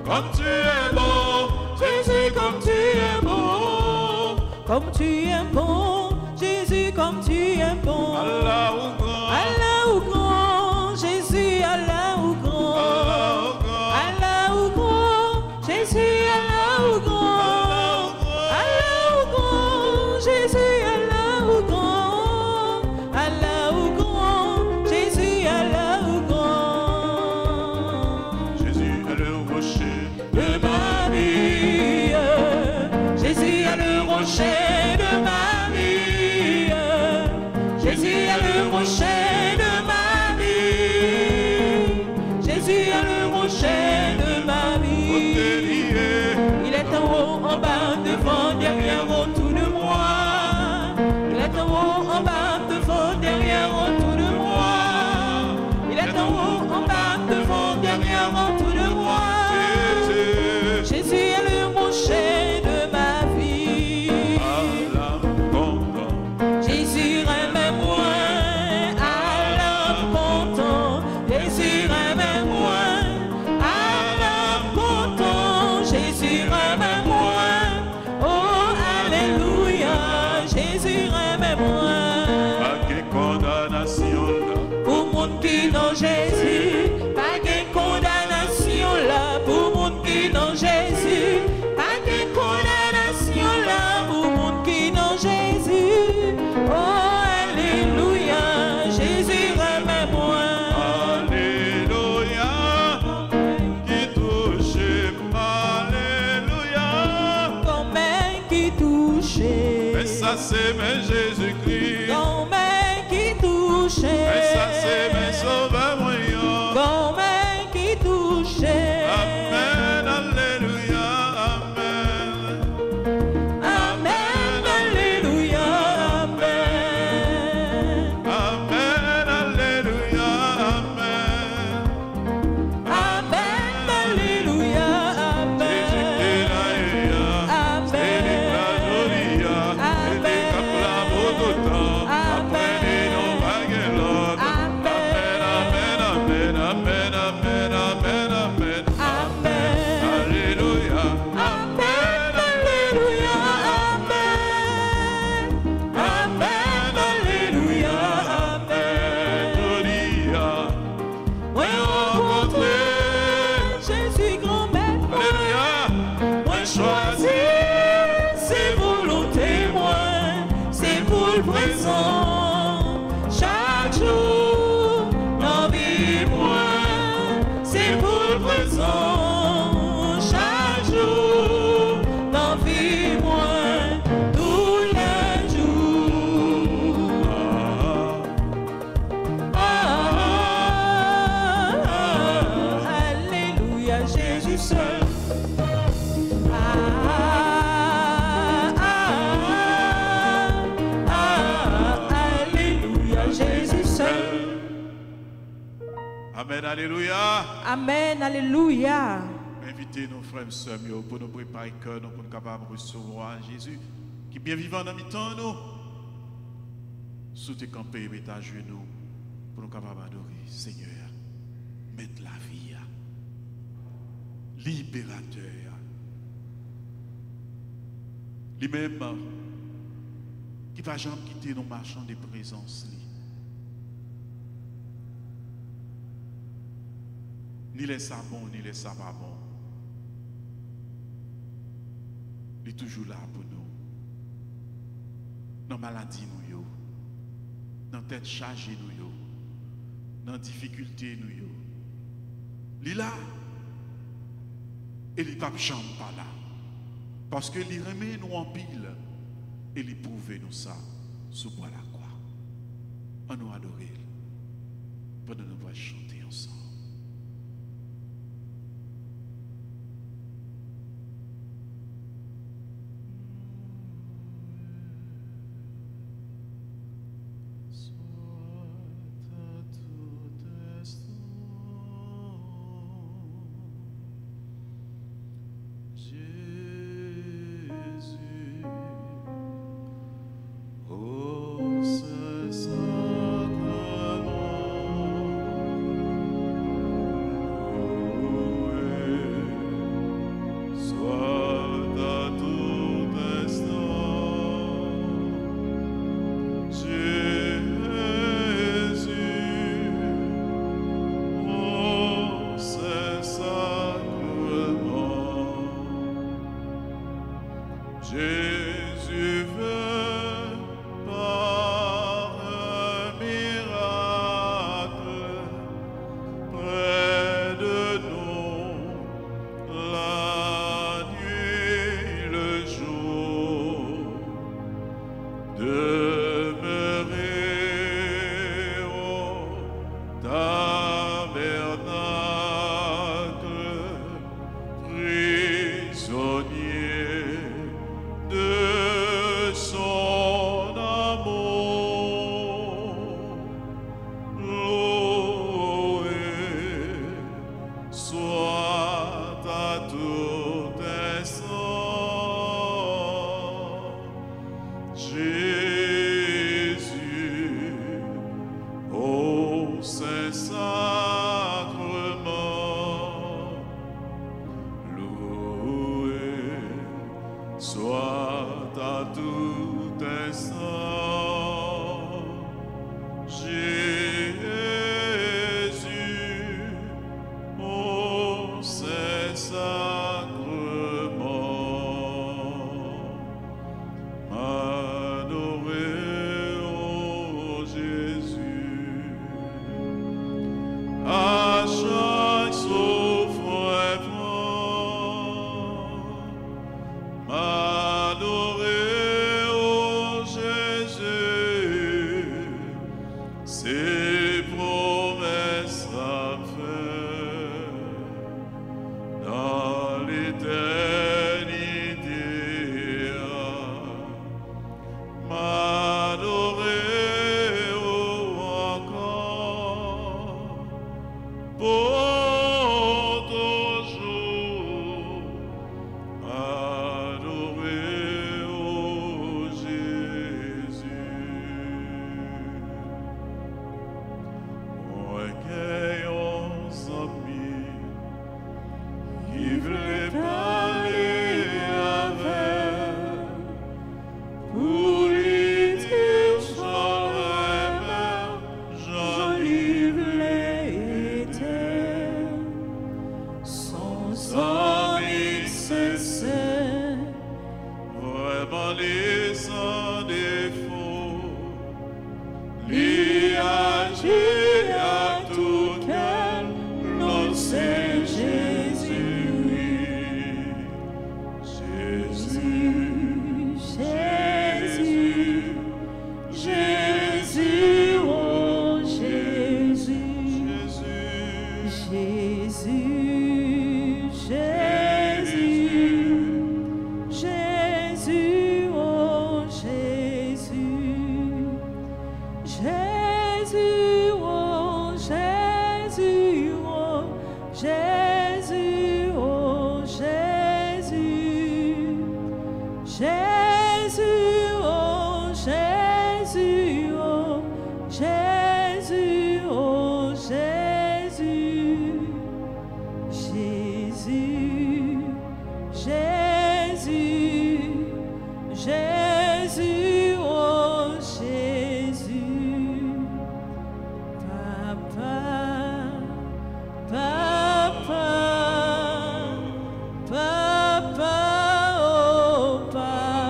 comme tu es bon, Jésus, comme tu es bon, comme tu es bon, Jésus, comme tu es bon, comme tu es bon, Jésus, comme tu es bon. Allah ou grand, Allah ou grand, Jésus, Allah ou grand, Allah ou grand, Jésus, Allah ou grand, Allah ou grand, Jésus. Alléluia. Amen, alléluia. Invitez nos frères et sœurs pour nous préparer le cœur, nous pour nous capables de recevoir Jésus qui est bien vivant dans le temps, nous. Sous tes campés, mettez à genoux pour nous capables d'adorer. Seigneur, mettez la vie, libérateur. Lui-même, qui va jamais quitter nos marchands de présence. Ni les sabons, ni les sababons. Il est toujours là pour nous. Dans la maladie, nous, dans la tête chargée, nous, dans la difficulté, nous. Il est là. Et il ne peut pas là. Parce que les remets nous en pile et les prouver nous ça sous bois la croix. On nous adore pendant nous va chanter ensemble. Papa, oh Papa.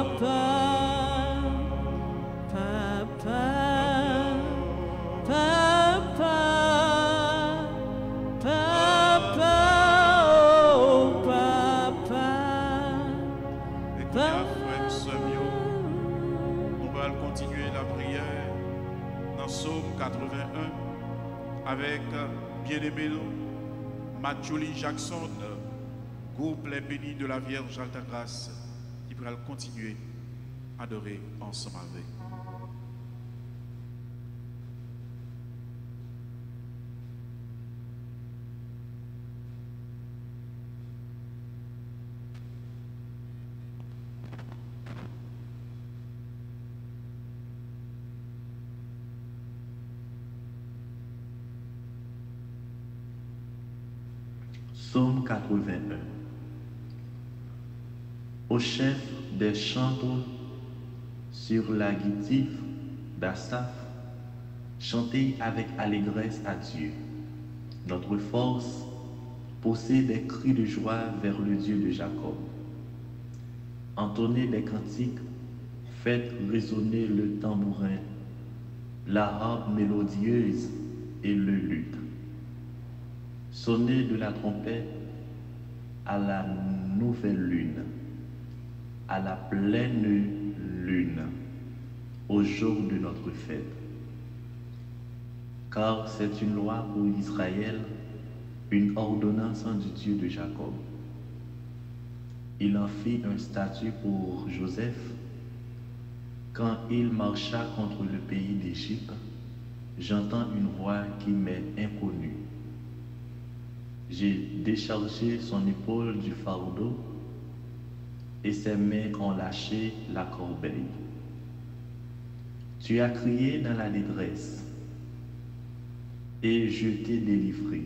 Bien frère Semio, nous allons continuer la prière dans Psaume quatre-vingt-un avec bien-aimé Mathioli Jackson, groupe Les Bénis de la Vierge Altagrace, qui va continuer à adorer ensemble avec. Psaume quatre-vingt-un. Au chef des chantres, sur la guitif d'Assaf, chantez avec allégresse à Dieu. Notre force, poussez des cris de joie vers le Dieu de Jacob. Entonnez des cantiques, faites résonner le tambourin, la harpe mélodieuse et le luth. Sonnez de la trompette à la nouvelle lune, à la pleine lune, au jour de notre fête. Car c'est une loi pour Israël, une ordonnance du Dieu de Jacob. Il en fit un statut pour Joseph. Quand il marcha contre le pays d'Égypte, j'entends une voix qui m'est inconnue. J'ai déchargé son épaule du fardeau et ses mains ont lâché la corbeille. Tu as crié dans la détresse et je t'ai délivré.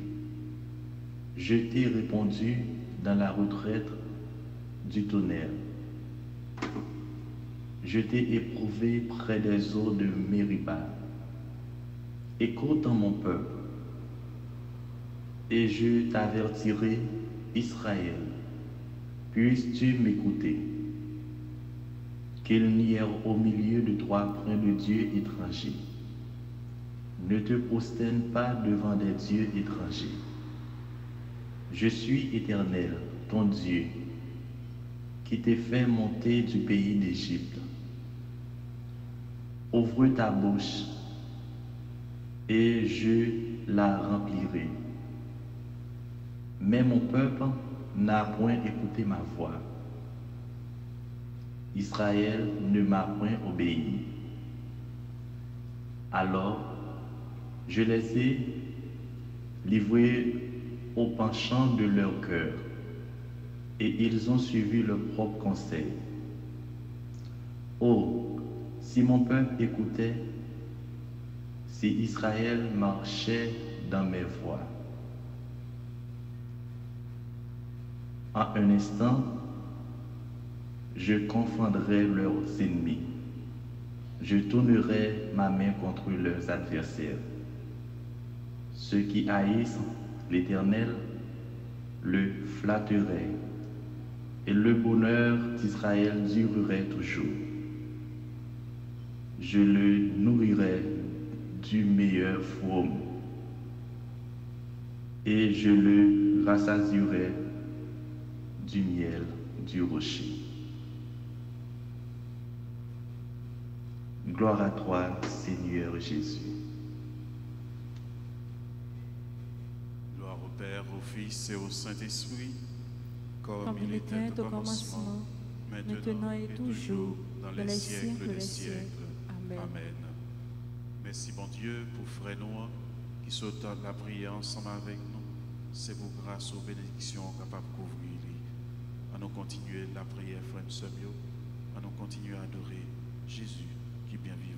Je t'ai répondu dans la retraite du tonnerre. Je t'ai éprouvé près des eaux de Mériba. Écoute en mon peuple. Et je t'avertirai, Israël, puisses-tu m'écouter, qu'il n'y ait au milieu de toi point de dieux étrangers. Ne te prosterne pas devant des dieux étrangers. Je suis Éternel, ton Dieu, qui t'ai fait monter du pays d'Égypte. Ouvre ta bouche, et je la remplirai. Mais mon peuple n'a point écouté ma voix. Israël ne m'a point obéi. Alors, je les ai livrés au penchant de leur cœur, et ils ont suivi leur propre conseil. Oh, si mon peuple écoutait, si Israël marchait dans mes voies. En un instant, je confondrai leurs ennemis. Je tournerai ma main contre leurs adversaires. Ceux qui haïssent l'Éternel le flatteraient, et le bonheur d'Israël durerait toujours. Je le nourrirai du meilleur fourme, et je le rassasierai du miel du rocher. Gloire à toi, Seigneur Jésus. Gloire au Père, au Fils et au Saint-Esprit, comme, comme il était au commencement, maintenant, maintenant et, et toujours, dans, dans les, les siècles, siècles des siècles. Amen. Amen. Merci, bon Dieu, pour frère Noir, qui saute à la prière ensemble avec nous. C'est vos grâces aux bénédictions capables de couvrir. À nous continuer la prière, frère Semio, à nous continuer à adorer Jésus qui est bien vivant.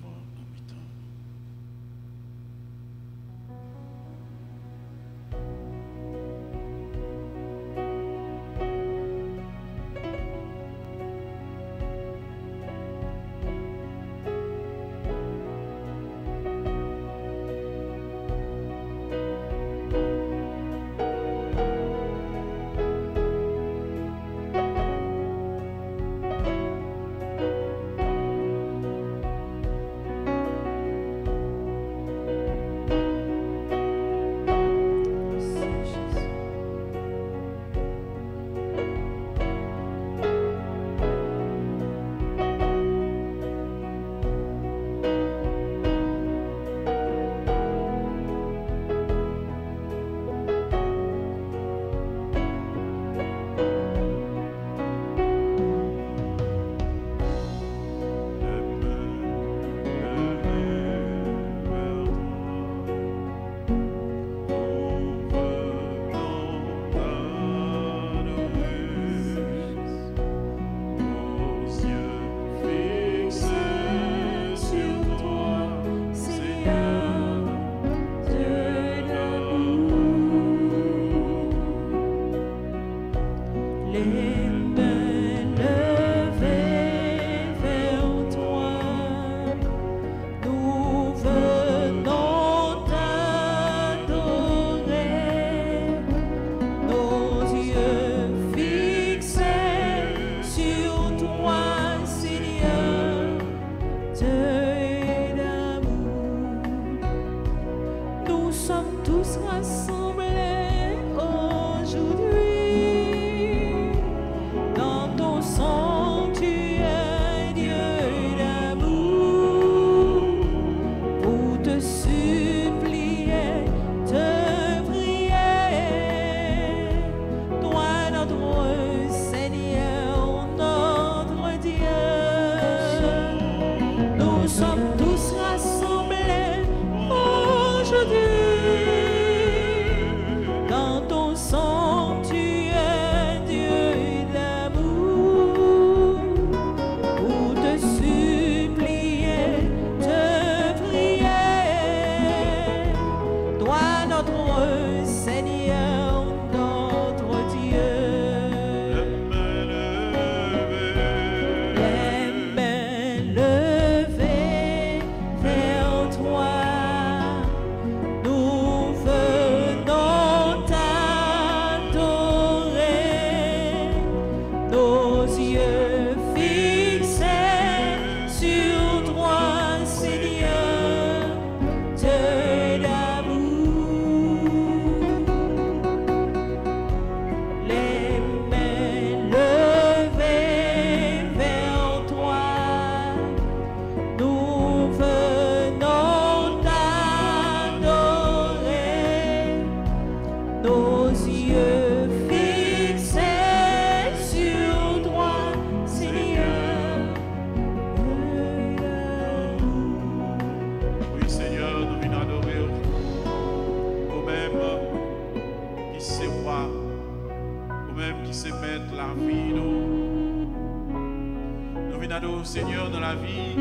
Combinado, Seigneur, dans la vie,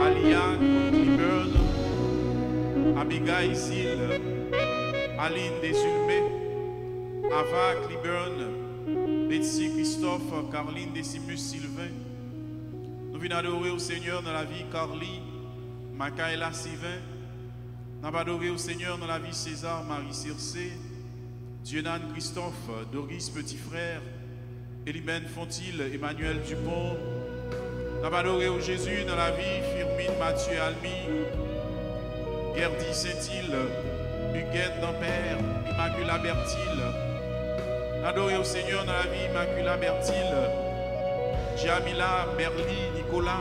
Alia, Cliburn, Abigail, Isil, Aline Desulmé, Ava, Cliburn, Betsy, Christophe, Caroline, Decimus, Sylvain. Nous venons adorer au Seigneur dans la vie, Carly, Macaela, Sylvain. Nous venons adorer au Seigneur dans la vie, César, Marie, Circé, Dionane, Christophe, Doris, Petit Frère, Elibène Fontil, Emmanuel Dupont. Nous avons adoré au Jésus dans la vie, Firmine, Mathieu, Almi, Gerdy Saint-Île, Huguette d'Ampère, Immacula Bertil. Nous avons adoré au Seigneur dans la vie, Immacula Bertil, Jamila, Berly, Nicolas,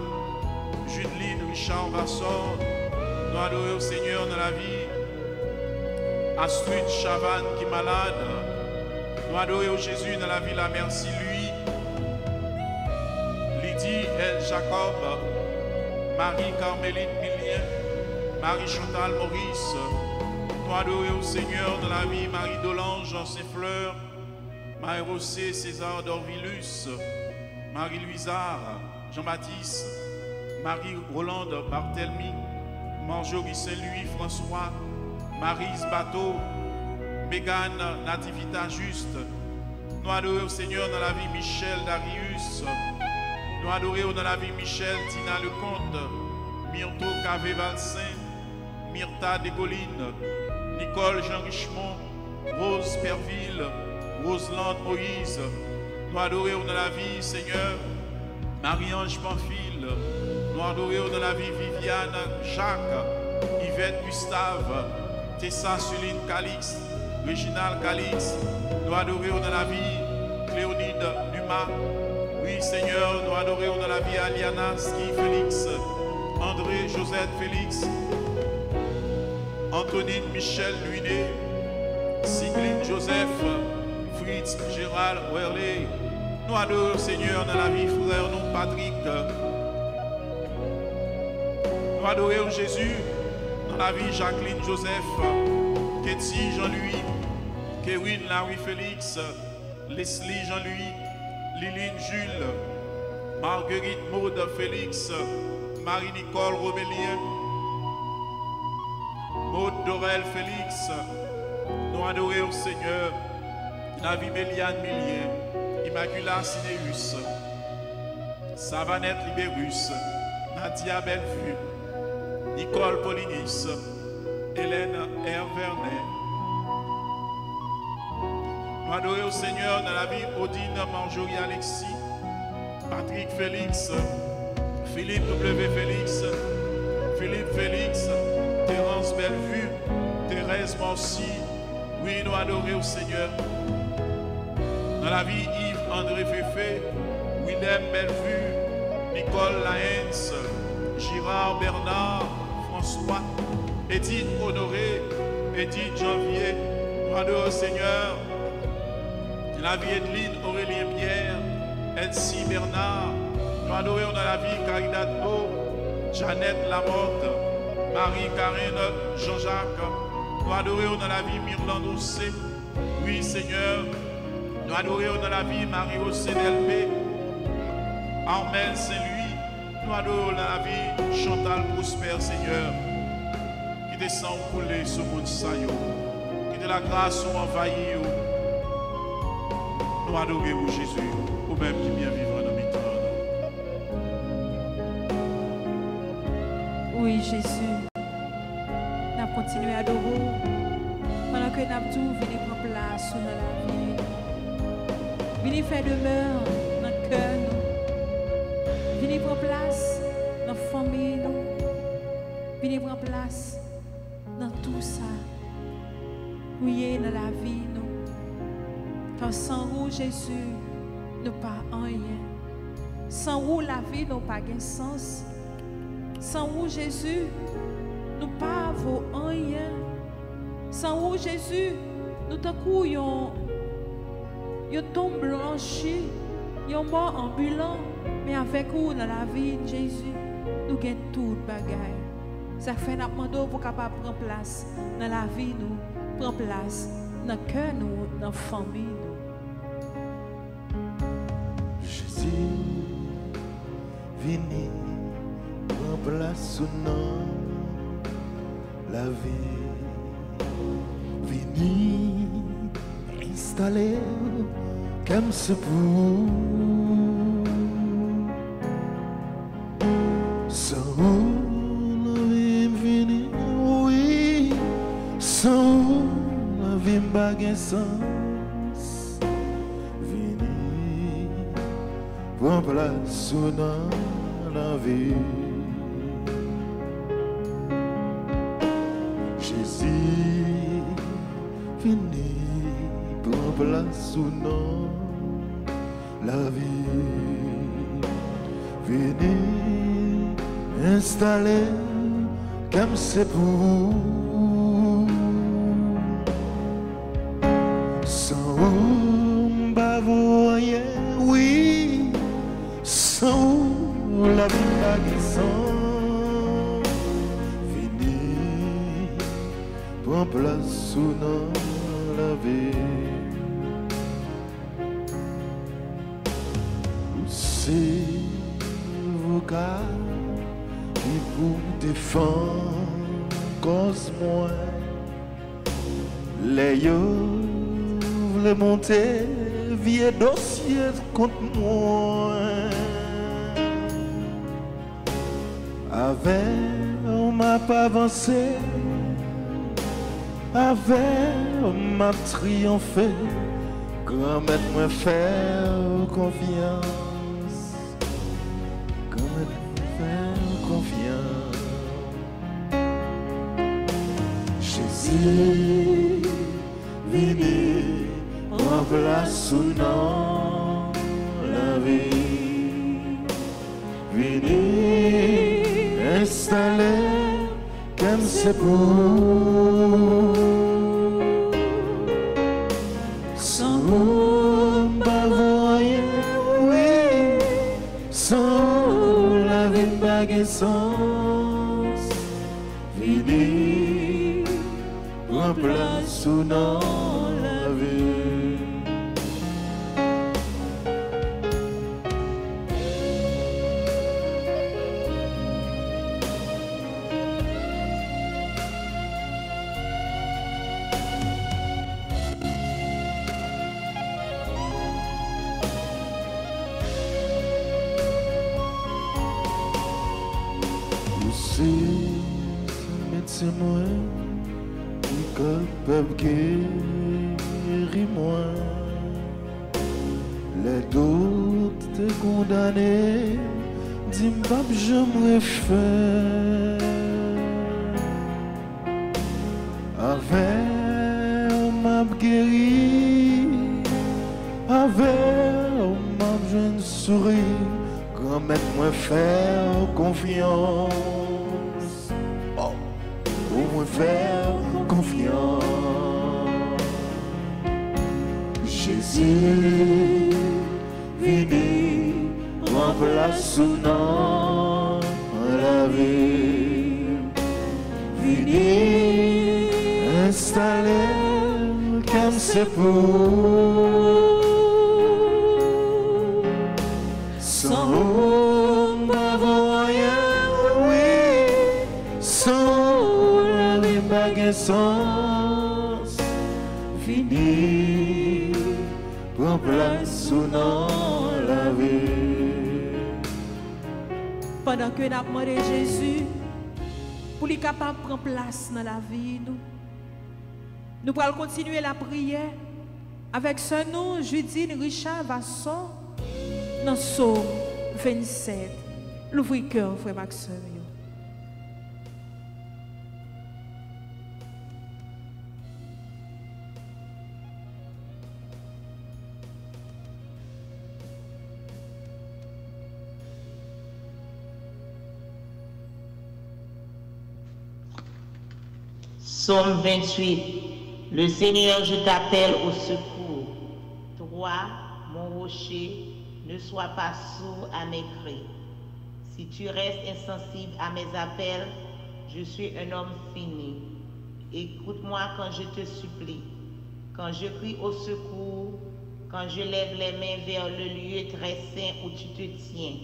Judeline, Richard Vassor. Nous avons adoré au Seigneur dans la vie, Astrid, Chavan, qui est malade. Nous avons adoré au Jésus dans la vie, la merci, lui. Jacob, Marie Carmélite Millien, Marie Chantal Maurice, nous adoré au Seigneur de la vie, Marie Dolange, Saint-Fleur, Marie Rossé, César d'Orvilus, Marie Luisard, Jean-Baptiste, Marie Rolande Barthélemy, Marjorie Saint-Louis, François, Marise Bateau, Mégane Nativita Juste, nous adoré au Seigneur dans la vie, Michel Darius. Nous adorons dans la vie Michel, Tina Lecomte, Myrto Cavé Valsin, Myrta Dégoline, Nicole Jean Richemont, Rose Perville, Roselande Moïse. Nous adorons dans la vie, Seigneur, Marie-Ange Panfile. Nous adorons dans la vie Viviane Jacques, Yvette Gustave, Tessa Suline Calix, Réginald Calix. Nous adorons dans la vie Cléonide Dumas. Oui, Seigneur, nous adorons dans la vie Aliana, Ski, Félix, André, Josette, Félix, Antonine, Michel, Luiné, Sigline, Joseph, Fritz, Gérald, Werley. Nous adorons, Seigneur, dans la vie frère, non, Patrick. Nous adorons Jésus dans la vie Jacqueline, Joseph, Ketty, Jean-Louis, Kevin, Larry, Félix, Leslie, Jean-Louis, Liline Jules, Marguerite Maude Félix, Marie-Nicole Romélien, Maude Dorel Félix. Nous adorons au Seigneur la vie Méliane Millien, Immacula Sineus, Savanette Libérus, Nadia Bellevue, Nicole Polinis, Hélène Hervernet. Nous adorons au Seigneur dans la vie Odine, Marjorie, Alexis, Patrick, Félix, Philippe W. Félix, Philippe Félix, Thérence Bellevue, Thérèse Morcy. Oui, nous adorons au Seigneur dans la vie Yves André Féfé, Willem Bellevue, Nicole Laens, Girard Bernard, François, Edith Honoré, Edith Janvier. Nous adorons au Seigneur la vie Edline, Aurélien Pierre, Edcy Bernard. Nous adorons dans la vie Carida Beau, Jeannette Lamorte, Marie-Carène Jean-Jacques. Nous adorons dans la vie Myrland Ossé. Oui, Seigneur. Nous adorons dans la vie Marie-Ossé Delpé, Armel Saint-Louis. Nous adorons dans la vie Chantal Prosper, Seigneur, qui descend couler ce monde saillot, qui de la grâce ont envahi. Nous adorons Jésus, ou même qui vient vivre dans mes. Oui, Jésus, nous avons continué à adorer pendant que nous avons tout venu prendre place dans la vie. Venu faire demeure dans le cœur. Venu prendre place dans la famille. Venu prendre place dans tout ça. Oui, dans la vie. Car sans vous, Jésus, nous pas rien. Sans vous, la vie n'a pas de sens. Sans vous, Jésus, nous pas vaut rien. Sans vous, Jésus, nous te couillons. Nous tombons blanchis, nous morts ambulants. Mais avec vous, dans la vie, Jésus, nous gagnons tout le bagage. Ça fait notre mandat pour capable prendre place dans la vie, nous prendre place dans le cœur, nous, dans la famille. Jésus, vini, remplace non la vie, vini, installé comme ce pour sens, vini, prends place dans la vie. Jésus, vini, prends place dans la vie. Vini, installer comme c'est pour place dans la vie. C'est vos gars qui vous défend cause moi. Les yeux voulaient monter vieux dossier contre moi. Avec on m'a pas avancé, avec ma triomphé, grand maître me faire confiance, grand maître me faire confiance. Jésus, vini, remplace non la vie, vini, installé comme c'est beau, sans m'envoyer, oui, sans la vie bague sens, vini, remplace ou non. Guéris-moi, les doutes te condamnés, dis-moi que je me refais. Avec on m'a guéri, avec on m'a jeune souris, quand mette-moi faire confiance, oh, pour me faire confiance. Jésus, vini, remplace non la vie. Vini, installé comme c'est pour. Sans vous m'avoyer, oui, sans la vie bague sens. Vini, place ou non la vie. Pendant que nous avons demandé Jésus pour lui capable de prendre place dans la vie, nous, nous allons continuer la prière avec ce nom, Judine Richard Vasson, dans le psaume vingt-sept. L'ouvrir cœur, frère Maxime. Psaume vingt-huit. Le Seigneur, je t'appelle au secours. Toi, mon rocher, ne sois pas sourd à mes cris. Si tu restes insensible à mes appels, je suis un homme fini. Écoute-moi quand je te supplie, quand je crie au secours, quand je lève les mains vers le lieu très saint où tu te tiens.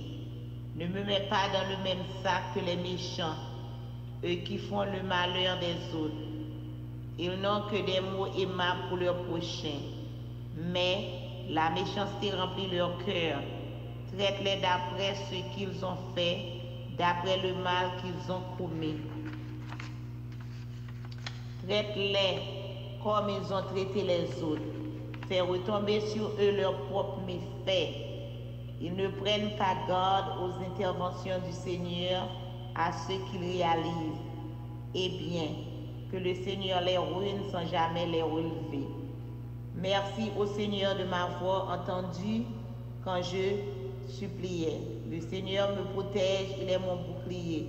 Ne me mets pas dans le même sac que les méchants, eux qui font le malheur des autres. Ils n'ont que des mots aimables pour leur prochain, mais la méchanceté remplit leur cœur. Traite-les d'après ce qu'ils ont fait, d'après le mal qu'ils ont commis. Traite-les comme ils ont traité les autres. Fais retomber sur eux leurs propres méfaits. Ils ne prennent pas garde aux interventions du Seigneur, à ceux qu'ils réalisent. Eh bien, que le Seigneur les ruine sans jamais les relever. Merci au Seigneur de m'avoir entendu quand je suppliais. Le Seigneur me protège, il est mon bouclier.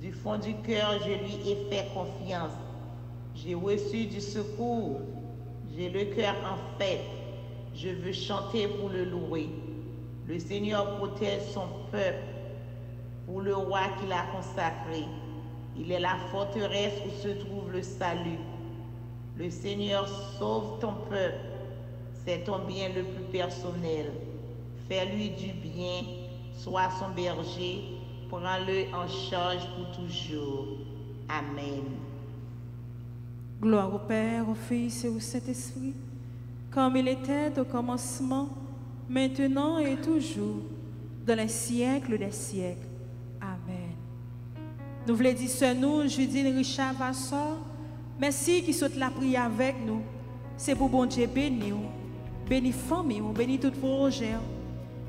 Du fond du cœur, je lui ai fait confiance. J'ai reçu du secours. J'ai le cœur en fête. Je veux chanter pour le louer. Le Seigneur protège son peuple, pour le roi qu'il a consacré. Il est la forteresse où se trouve le salut. Le Seigneur sauve ton peuple, c'est ton bien le plus personnel. Fais-lui du bien, sois son berger, prends-le en charge pour toujours. Amen. Gloire au Père, au Fils et au Saint-Esprit, comme il était au commencement, maintenant et toujours, dans les siècles des siècles. Amen. Nous voulons dire ce nous, Judine Richard Vassor, merci qui saute la prière avec nous. C'est pour bon Dieu béni, béni famille, béni tout projet,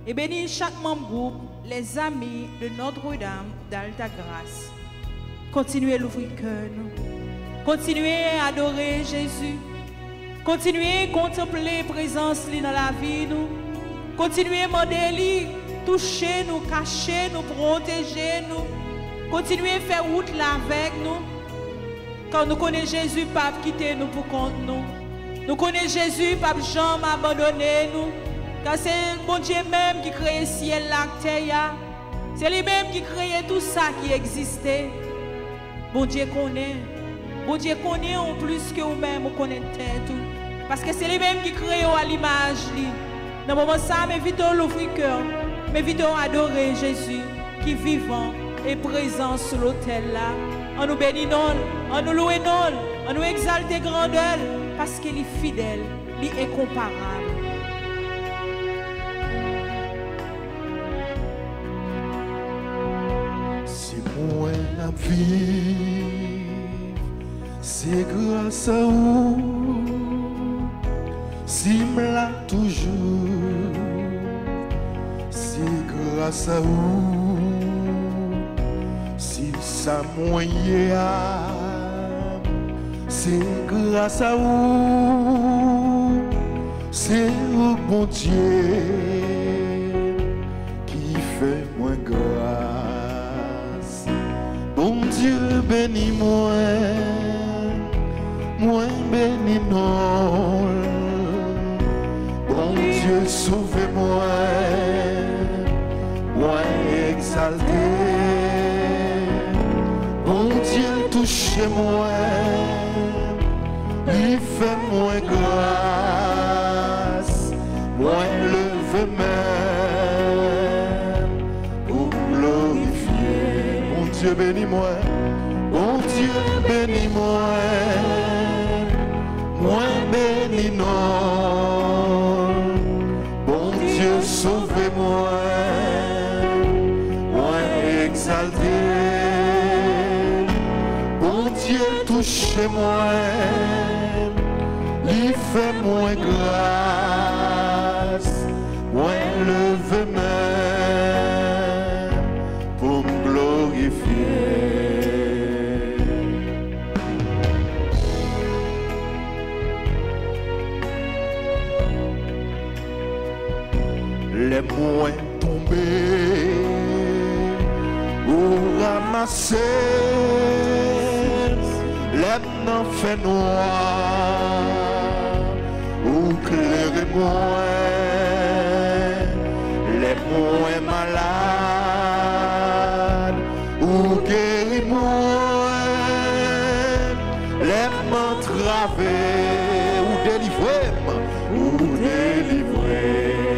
et béni chaque membre groupe, les amis de Notre-Dame d'Alta Grâce. Continuez l'ouvrir cœur nous. Continuez à adorer Jésus. Continuez à contempler la présence dans la vie nous. Continuez à demander, touchez nous, cachez nous, protégez nous. Continuez à faire route là avec nous. Quand nous connaissons Jésus, pas quitter nous pour compte nous. Nous connaissons Jésus, pas jamais abandonner nous. Car c'est le bon Dieu même qui crée le ciel, la terre. C'est lui-même qui crée tout ça qui existait. Bon Dieu connaît. Bon Dieu connaît en plus que nous-mêmes, nous connaissons tout. Parce que c'est lui-même qui crée à l'image. Dans le moment ça, mais évitons l'ouvrir cœur. Mais évitons adorer Jésus qui est vivant et présent sur l'autel là. En nous bénissant, en nous louant, en nous exaltant grandeur, parce qu'il est fidèle, il est incomparable. C'est pour la vie, c'est grâce à vous, si m'la toujours, c'est grâce à vous. Sa moyen, c'est grâce à vous, c'est le bon Dieu qui fait moins grâce. Bon Dieu bénis moi, moi bénis non. Bon Dieu sauve-moi, moi exalté. Bon Dieu touche-moi, il fait moins grâce, moins leve même, pour glorifier. Bon Dieu bénis-moi, bon Dieu bénis-moi, moins bénis non. Bon Dieu sauve-moi, moins exalté. Touche-moi, il fait moins grâce, moins leve main pour me glorifier. Les moins tombés ou ramassés. L'homme fait noir, ou clair et moins, les moins malades, ou guéris moins, les m'entravés, ou délivrés, ou délivrés.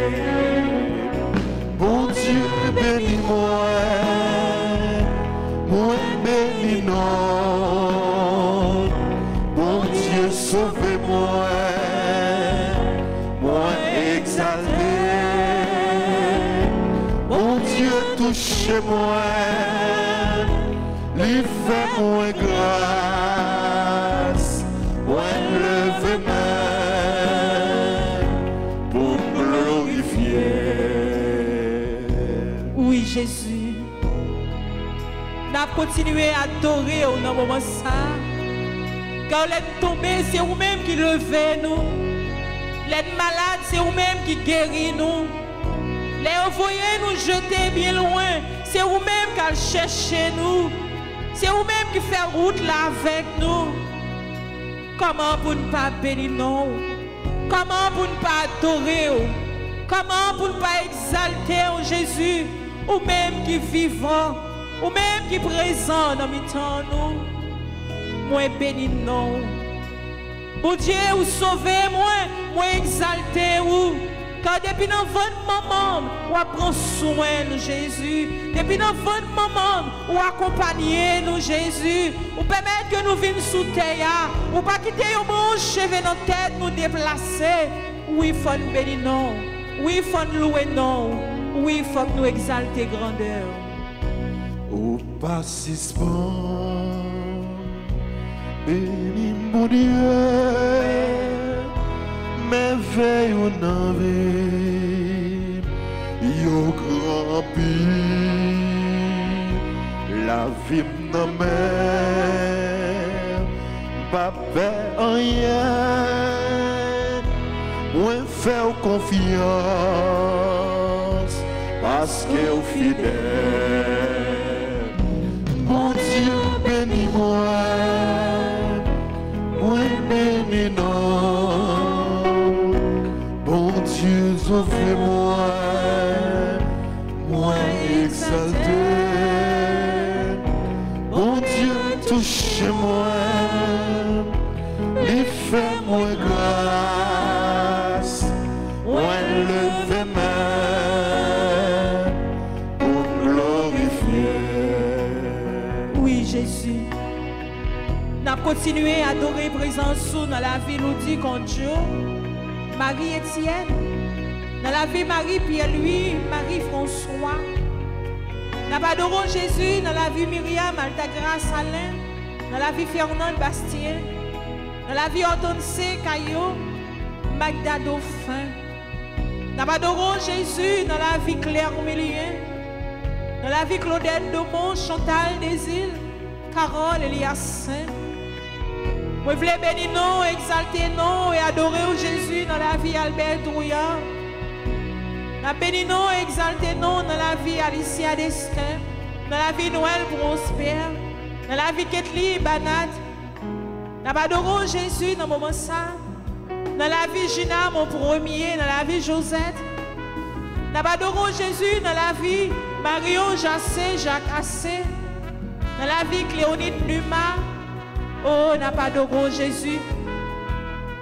Bon Dieu, bénis-moi. grand. Bon Dieu, sauvez-moi, moi exalté. Bon Dieu, touchez-moi, lui fais-moi grâce, moi levez-moi pour glorifier. Oui, Jésus. Continuer à adorer au nom moment ça, car l'être tombé c'est vous-même qui levez nous, l'être malade c'est vous-même qui guérit nous, les envoyés nous jeter bien loin c'est vous-même qui cherchez nous, c'est vous-même qui fait route là avec nous. Comment pour ne pas bénir nous? Comment pour ne pas adorer nous? Comment pour ne pas exalter en Jésus, ou même qui vivant, ou même qui présent dans mes temps, nous, moi bénis nous. Bon Dieu, vous sauvez moi, moi exaltez vous. Car depuis dans votre maman, vous prenez soin de Jésus. Depuis dans votre maman, vous accompagnez nous, Jésus. Vous permettez que nous vivons sous terre. Vous ne quittez pas mon cheveu dans notre tête, nous déplacer. Oui, il faut nous bénir non. Oui, il faut nous louer non. Oui, il faut nous exalter grandeur. Ou pas si sport, bénis mon Dieu, mais veille au navet, yo grand pire, la vie m'en mer, pas fait en rien, moins faire confiance, parce que au fidèle. Bénis-moi, moi bénis-nous. Bon Dieu, offrez-moi, moi exalté. Bon Dieu, touchez-moi, et fais-moi grâce, moi levez-moi pour glorifier. Oui, Jésus. Continuer à adorer présence dans la vie Loudi Conjo, Marie Étienne, dans la vie Marie Pierre-Louis, Marie François, nous adorons Jésus dans la vie Myriam Altagrace Alain, dans la vie Fernande Bastien, dans la vie Hortense Caillot, Magda Dauphin, nous adorons Jésus dans la vie Claire Mélien, dans la vie Claudette Domont, Chantal Desiles, Carole Eliassin. Moi, je voulais bénir non, exalter non et adorer Jésus dans la vie Albert Drouillard. La bénir non, exalter non dans la vie Alicia Destin, dans la vie Noël Prosper, dans la vie Ketli Banat. La adorons Jésus dans le moment ça. Dans la vie Gina, mon premier, dans la vie Josette. La adorons Jésus dans la vie Marion Jassé, Jacques Assé, dans la vie Cléonide Numa. Oh, n'a pas d'oro Jésus.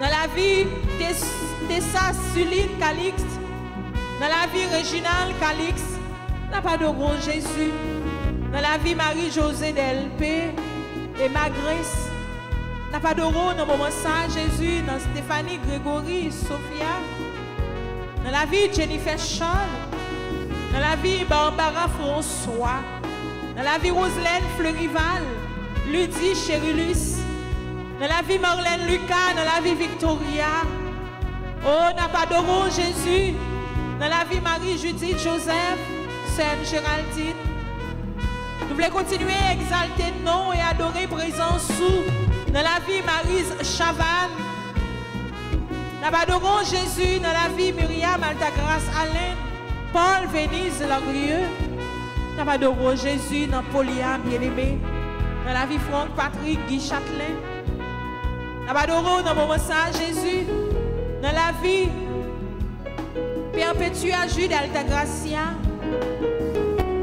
Dans la vie Tessa Suline Calix, dans la vie Réginal Calix, n'a pas d'oro Jésus. Dans la vie Marie-Josée Delpé et Magresse, n'a pas d'oro dans moment ça Jésus, dans Stéphanie Grégory, Sophia, dans la vie Jennifer Charles, dans la vie Barbara François, dans la vie Roselaine Fleurival, Ludie Chérulus, dans la vie Marlène Lucas, dans la vie Victoria. Oh, n'a pas d'oro Jésus, dans la vie Marie-Judith Joseph, Sœur Géraldine. Nous voulons continuer à exalter nom et adorer présence sous, dans la vie Marise Chavan. N'a pas d'oro Jésus, dans la vie Myriam Altagrace Alain, Paul Venise Langrieux. N'a pas d'oro Jésus, dans Polia bien-aimé. Dans la vie Franck, Patrick, Guy Châtelain. Nous adorons dans le moment ça, Jésus. Dans la vie Perpétua Jude Altagracia.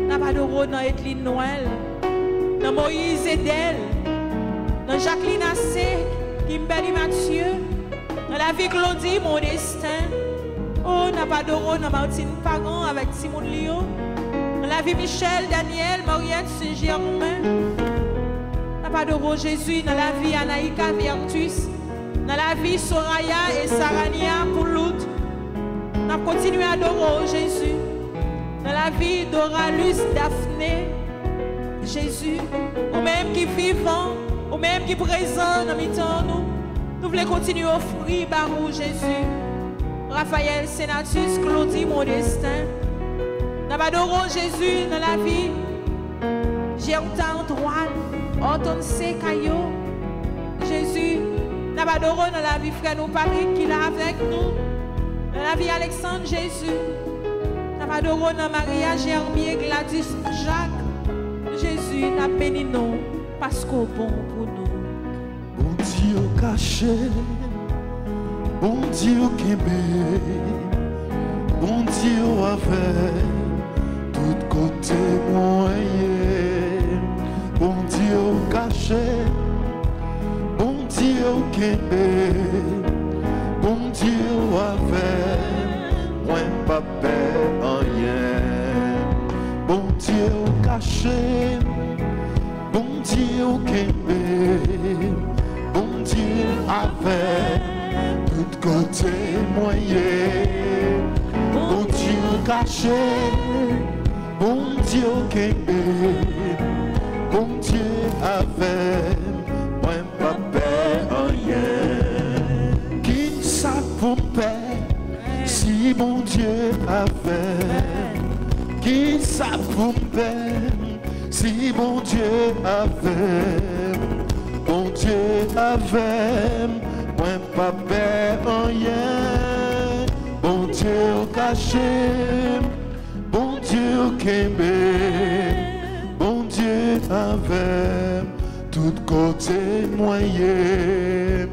Nous adorons dans Edline Noël. Dans Moïse Edel. Dans Jacqueline Assé, Kimberly Mathieu. Dans la vie Claudie, mon destin. Oh, nous adorons dans Martine Parent avec Simon Lyon. Dans la vie Michel, Daniel, Mariette, Saint-Germain. Papa de beau Jésus, dans la vie Anaïka Virtus, dans la vie Soraya et Sarania pour l'autre. Nous avons continué à adorer Jésus. Dans la vie d'Oralus, Daphné, Jésus, ou même qui vivant, ou même qui présent dans le temps, nous, nous voulons continuer à offrir Barou Jésus. Raphaël Sénatus, Claudie Modestin. Nous adorons Jésus dans la vie. Géantin Droal, Anton Sekayo, Jésus. Nous adorons dans la vie frère nous Patrick qui est avec nous. Dans la vie Alexandre Jésus. Nous adorons dans Maria Germier, Gladys Jacques. Jésus, nous bénissons parce qu'on est bon pour nous. Bon Dieu caché. Bon Dieu qui m'aime, bon Dieu avec tout côté moyen, bon Dieu caché, bon Dieu qui m'aime, bon Dieu avec moins pas peur en rien, bon Dieu caché, bon Dieu qui m'aime, bon Dieu avec. Tout côté moyen, bon Dieu caché, bon Dieu qu'aimé, bon Dieu avec, moins pas peur en rien. Qui ne sait pour père, si bon Dieu avec, qui ne sait pour père, si bon Dieu avec, bon Dieu avec. Point pas peur en rien, bon Dieu caché, bon Dieu qu'aimé, bon Dieu avec tout côté moyen,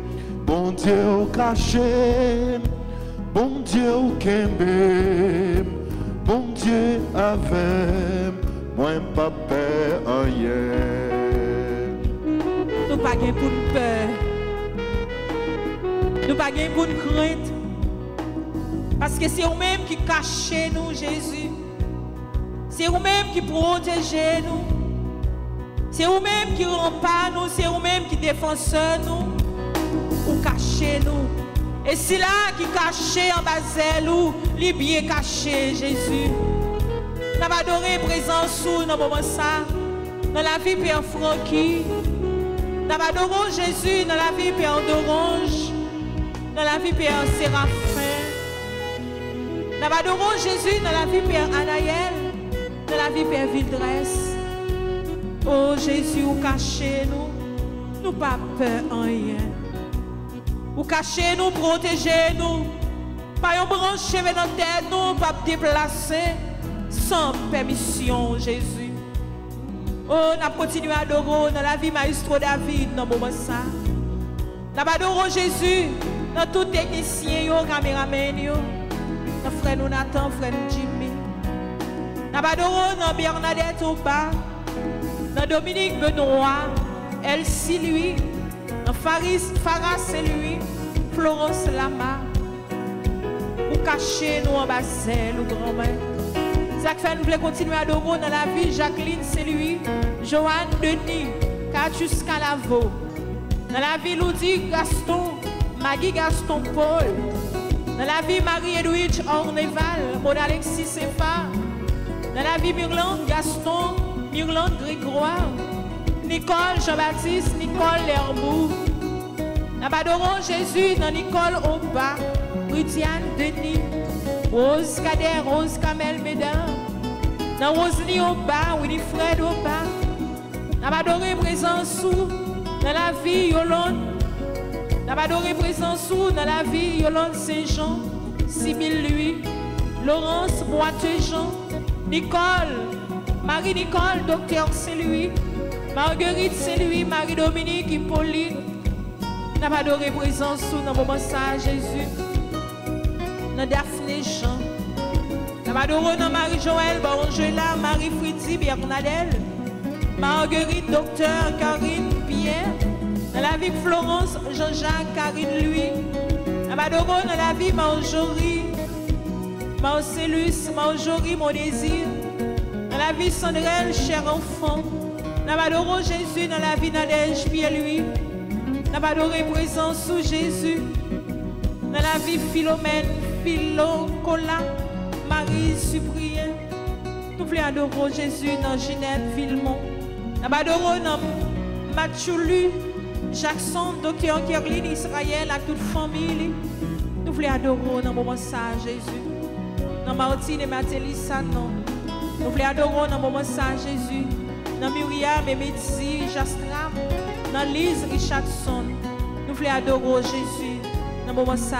bon Dieu caché, bon Dieu qu'aimé, bon Dieu avec, moins pas peur en rien. Nous pas gain pour nous peur. Nous ne pas de bonne crainte. Parce que c'est vous-même qui cachez nous, Jésus. C'est vous-même qui protégez nous. C'est vous-même qui rempart nous. C'est vous-même qui défensez nous. Vous cachez nous. Et c'est là qui cachez en bas nous, les biais cachés, Jésus. Nous avons adoré présence sous dans moment ça. Dans la vie Père Francky. Nous avons adoré Jésus dans la vie Père d'Orange. Dans la vie Père Séraphin. Nous adorons Jésus dans la vie Père Anaël, dans la vie Père Vildresse. Oh Jésus, vous cachez nous, nous pas peur en rien. Vous cachez nous, protégez nous. Pas une branche cheveux dans la tête, nous pas déplacer sans permission, Jésus. Oh, nous continuons à adorer dans la vie Maestro David, dans le moment ça. Nous adorons Jésus. Dans tout technicien, yo, caméraman, yo, dans frère Nathan, frère Jimmy, dans Badoro, dans Bernadette Oba, dans Dominique Benoît, Elsie lui, dans Faris, Farah c'est lui, Florence Lama, ou caché nous en bassin, ou grand-mère. Zach Fan voulait continuer à adorer dans la vie, Jacqueline c'est lui, Joanne Denis, Catus Calavo, dans la vie Ludie Gaston. Maggie Gaston Paul, dans la vie Marie-Edouard Orneval, mon Alexis Sefa, dans la vie Myrlande Gaston, Myrlande Grégoire, Nicole Jean-Baptiste, Nicole Lerbourg, dans Badoron Jésus, dans Nicole Oba, Rudiane Denis, Rose Kader, Rose Kamel Médard, dans Rosely Oba, Winifred Oba, dans Badoré présence sous, dans la vie Yolande. Nous adorons présence sous dans la vie Yolande Saint-Jean, Sibylle Louis, Laurence Boiteux-Jean, Nicole, Marie-Nicole, Docteur Saint-Louis, Marguerite Saint-Louis, Marie-Dominique, Hippolyte. Nous adorons présence sous dans le moment ça, Jésus. Dans Daphné Jean. Nous adorons dans Marie-Joëlle, Angela, Marie-Fridi, Bernadette, Marguerite, Docteur Karine, Pierre. Dans la vie Florence, Jean-Jacques, Karine Louis. Nous adorons dans la vie Marjorie, Marcellus, Marjorie, mon désir. Dans la vie Sandrelle, cher enfant. Nous adorons Jésus dans la vie, dans les pieds lui. Nous adorons présence sous Jésus. Dans la vie Philomène, Philocola, Marie Cyprien. Nous voulons adorer Jésus dans Ginette, Villemont. Nous adorons dans Machoulu, Jackson, Docteur Kerline, Israël, à toute famille. Nous voulons adorer dans le moment ça, Jésus. Dans Martine et Matélissa, non. Nous voulons adorer dans le moment ça, Jésus. Dans Myriam et Métis, Jastram, dans Lise Richardson, nous voulons adorer Jésus. Dans le moment ça,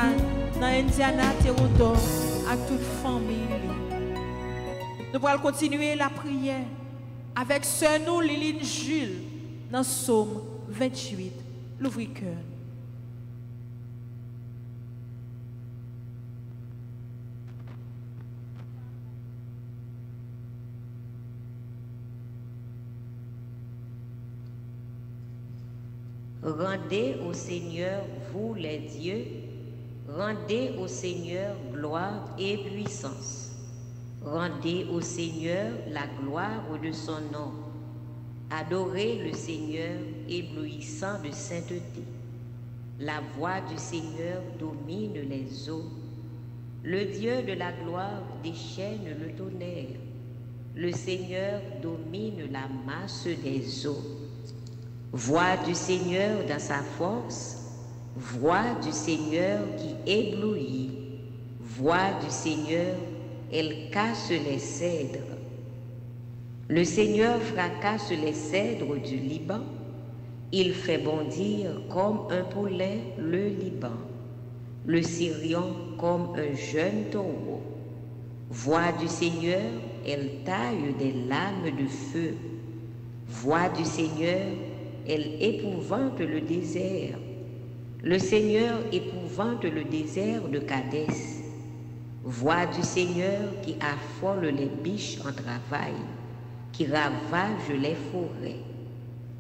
dans Indiana, Théodore, à toute famille. Nous voulons continuer la prière avec ce nous, Liline Jules, dans Psaume vingt-huit, l'ouvre-cœur. Rendez au Seigneur, vous les dieux, rendez au Seigneur gloire et puissance. Rendez au Seigneur la gloire de son nom. Adorez le Seigneur éblouissant de sainteté. La voix du Seigneur domine les eaux. Le Dieu de la gloire déchaîne le tonnerre. Le Seigneur domine la masse des eaux. Voix du Seigneur dans sa force, voix du Seigneur qui éblouit, voix du Seigneur, elle casse les cèdres. Le Seigneur fracasse les cèdres du Liban, il fait bondir comme un poulet le Liban, le Sirion comme un jeune taureau. Voix du Seigneur, elle taille des lames de feu, voix du Seigneur, elle épouvante le désert. Le Seigneur épouvante le désert de Kadès. Voix du Seigneur qui affole les biches en travail, qui ravage les forêts.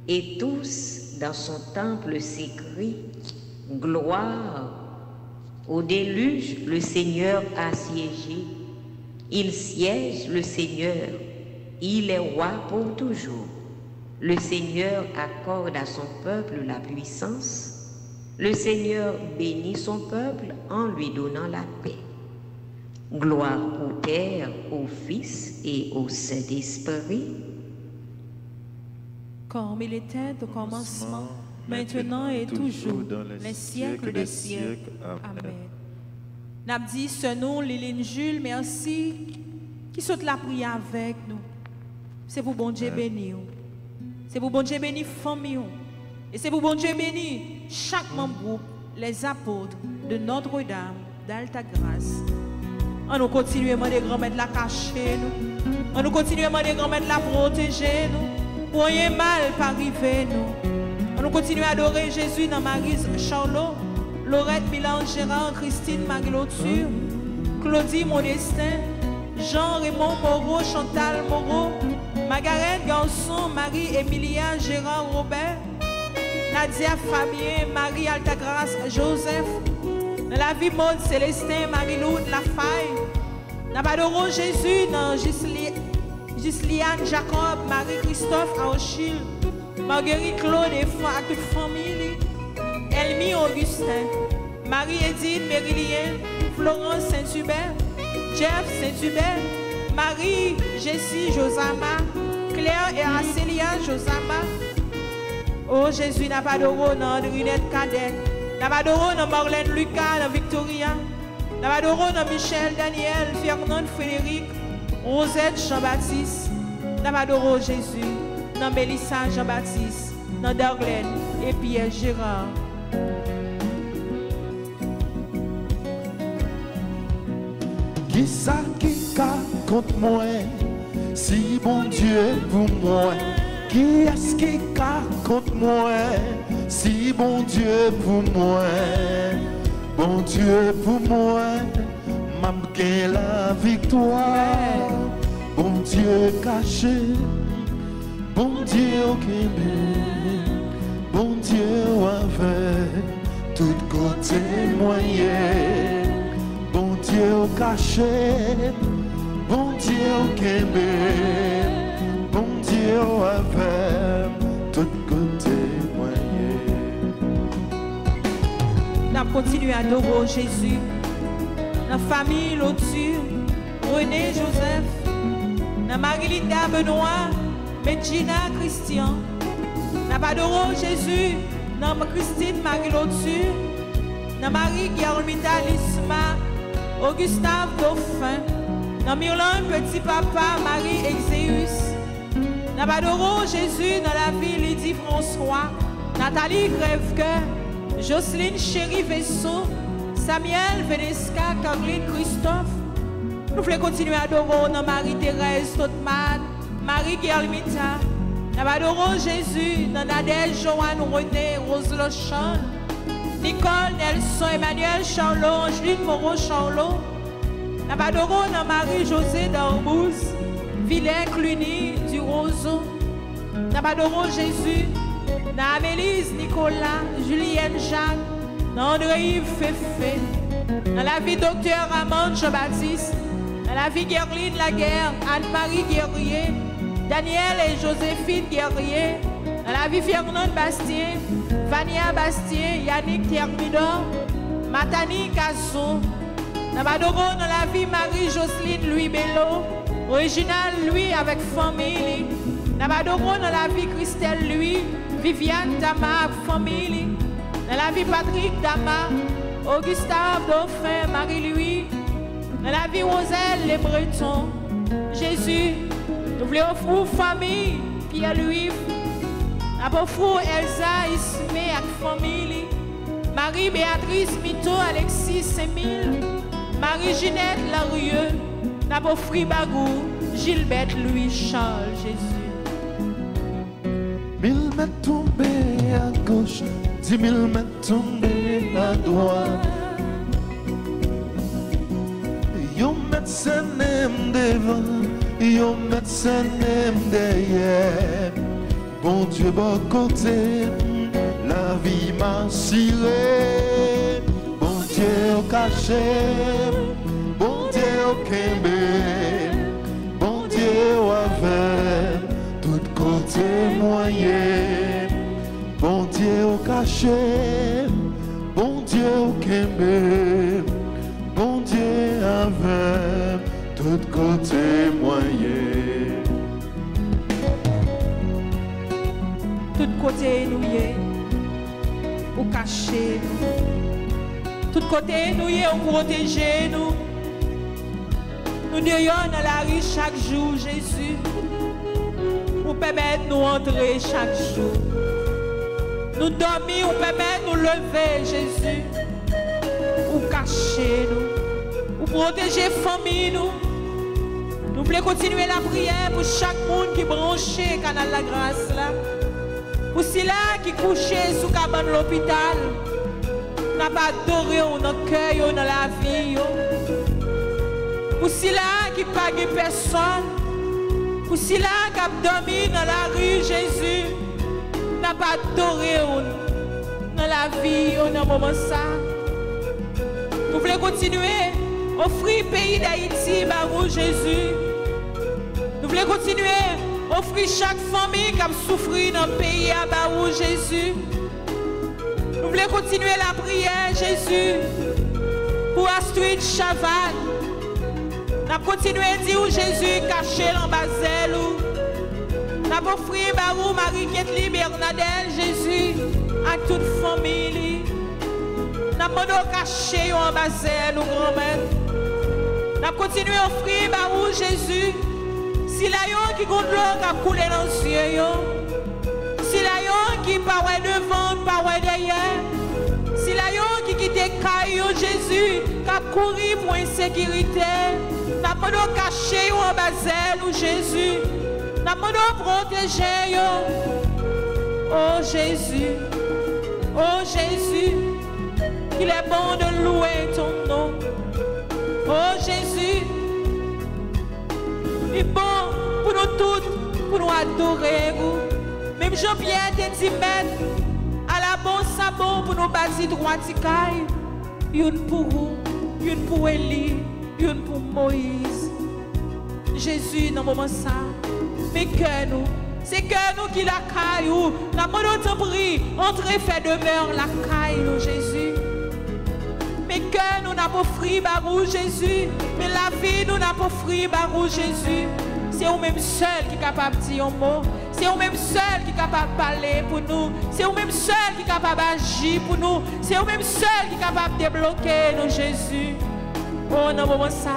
Et tous dans son temple s'écrient gloire. Au déluge, le Seigneur a siégé. Il siège le Seigneur. Il est roi pour toujours. Le Seigneur accorde à son peuple la puissance. Le Seigneur bénit son peuple en lui donnant la paix. Gloire au Père, au Fils et au Saint-Esprit. Comme il était au commencement, maintenant et toujours, dans les siècles des siècles. Amen. N'abdi ce nom, Liline Jules, merci, qui saute la prière avec nous. C'est vous, bon Dieu, béni. C'est pour bon Dieu béni famille. Et c'est pour bon Dieu béni chaque membre groupe, les apôtres de Notre-Dame d'Alta Grâce. On nous continue à demander grand-mère de la cacher nous. On nous continue à demander grand-mère de la protéger nous. Pour rien mal pas arriver nous. On nous continue à adorer Jésus dans Marise Charlot, Laurette Milan Gérard, Christine Marie-Lauture, Claudie Modestin, Jean-Raymond Moreau, Chantal Moreau, Margaret Garçon, Marie-Emilia, Gérard Robert, Nadia Fabien, Marie Altagrace, Joseph, dans la vie Maud Célestin, Marie-Loude Lafaille, Nabadoro Jésus, dans Gisliane Jacob, Marie-Christophe Aochil, Marguerite Claude et à toute famille, Elmi Augustin, Marie-Edine Mérilien, Florence Saint-Hubert, Jeff Saint-Hubert, Marie, Jessie, Josama, Claire et Acélia, Josama. Oh Jésus, n'a pas d'oro dans Andrinette Cadet, n'a pas d'oro dans Marlène Lucas, dans Victoria, n'a pas d'oro dans Michel, Daniel, Fernande, Frédéric, Rosette, Jean-Baptiste, n'a pas d'oro Jésus, dans Mélissa, Jean-Baptiste, dans Darlene et Pierre Gérard. Qui ça qui contre moi, si bon Dieu pour moi, qui est-ce qui contre moi, si bon Dieu pour moi, bon Dieu pour moi, m'a gagné la victoire, bon Dieu caché, bon Dieu qui est, bon Dieu avec tout côté moyen, bon Dieu caché. Bon Dieu qu'aimé, bon Dieu à faire. continuer à adorer Jésus. Dans la famille, Lotu, René, Joseph, dans Marie-Lita, Benoît, Bettina, Christian. Nous adorons Jésus, dans Christine, Marie-Lotu, dans Marie, Guillermita, Lisma, Augustave, Dauphin, dans Myrland, Petit Papa, Marie, Exéus. Nous adorons Jésus, dans la ville, Lydie, François, Nathalie, Grèvecoeur, Jocelyne, Chéri, Vaisseau, Samuel, Vénesca, Caroline, Christophe. Nous voulons continuer à adorer dans Marie-Thérèse, Totman, Marie-Guermita. Nous adorons Jésus dans Nadège, Joanne, René, Rose Lochon, Nicole, Nelson, Emmanuel, Charlot, Angeline, Moreau, Charlot. Nous adorons dans Marie-Josée, d'Arbouze, Villers, Cluny, du Roseau. Nous adorons Jésus dans Amélise, Nicolas, Julienne, Jacques, dans André-Yves Féfé, dans la vie docteur Amand Jean-Baptiste, dans la vie Guerline Laguerre, Anne-Marie Guerrier, Daniel et Joséphine Guerrier, dans la vie Fernande Bastien, Vania Bastien, Yannick Thermidor, Matani Casso, dans Badoro, dans la vie Marie-Jocelyne Louis Bello, original Louis avec famille, dans Badoro, dans la vie Christelle Louis, Viviane Dama, famille, dans la vie Patrick Dama, Augustave Dauphin, Marie-Louis, dans la vie Roselle, les Bretons, Jésus, nous voulons offrir famille, Pierre-Louis, nous offrir Elsa, Ismé, avec famille, Marie, Béatrice, Mito, Alexis, Sémile, Marie-Ginette, Larieux, nous offrir Bagou, Gilbert, Louis, Charles, Jésus. Mille mètres tombés à gauche, dix mille mètres tombés à droite. Yon médecin aime devant, yon médecin aime derrière. Bon Dieu, bon côté, la vie m'a ciré. Bon Dieu, caché, bon Dieu, kembe, bon Dieu, avec tout côté moyen. Bon Dieu au cachet, bon Dieu au kembe, bon Dieu avec tout côté moyen. Tout côté nous y est, au cachet. Tout côté nous y est, au protéger nous. Nous devons dans la rue chaque jour, Jésus, pour permettre nous entrer chaque jour. Nous dormir, ou permet nous lever, Jésus, ou cacher nous, ou protéger famille nous. Nous voulons continuer la prière pour chaque monde qui branche le canal de la grâce là. Pour ceux-là qui couchent sous cabane de l'hôpital, n'a pas adoré dans le cœur, dans la vie. Pour ceux-là qui paguent personne, pour ceux-là qui ont dormi dans la rue, Jésus. N'a pas adoré dans la vie, dans le moment ça. Nous voulons continuer à offrir le pays d'Haïti, Barou Jésus. Nous voulons continuer à offrir chaque famille qui a souffert dans le pays à Barou Jésus. Nous voulons continuer la prière, Jésus, pour Astrid Chaval. Nous voulons continuer à dire Jésus caché dans Basel. Nous avons offert Barou, Marie-Ketli, Bernadette, Jésus, à toute famille. Nous avons caché en Basel, nous grand-mère. Nous avons continué à offrir Barou, Jésus. Si la yon qui compte l'eau qui a coulé dans les yeux, si la yon qui parle devant, parle derrière, si la yon qui quitte Caillou, Jésus, qui a couru pour insécurité, nous avons caché en Basel, nous, Jésus. Nous voulons protéger. Oh Jésus, oh Jésus, qu'il est bon de louer ton nom. Oh Jésus, il est bon pour nous tous, pour nous adorer. Même Jean-Pierre te dit, maître, à la bonne sabon pour nous bâtir droit de caille. Une pour vous, une pour Élie, une pour Moïse. Jésus, dans le moment ça. Mais que nous, c'est que nous qui la caillou, la monotonie, entrez fait demeure la caille, Jésus. mais que nous n'avons offert barou Jésus, mais la vie nous n'avons offert barou Jésus. C'est vous même seul qui est capable de dire un mot, c'est vous même seul qui est capable de parler pour nous, c'est vous même seul qui est capable d'agir pour nous, c'est vous même seul qui est capable de débloquer nous Jésus. Oh non, moment ça,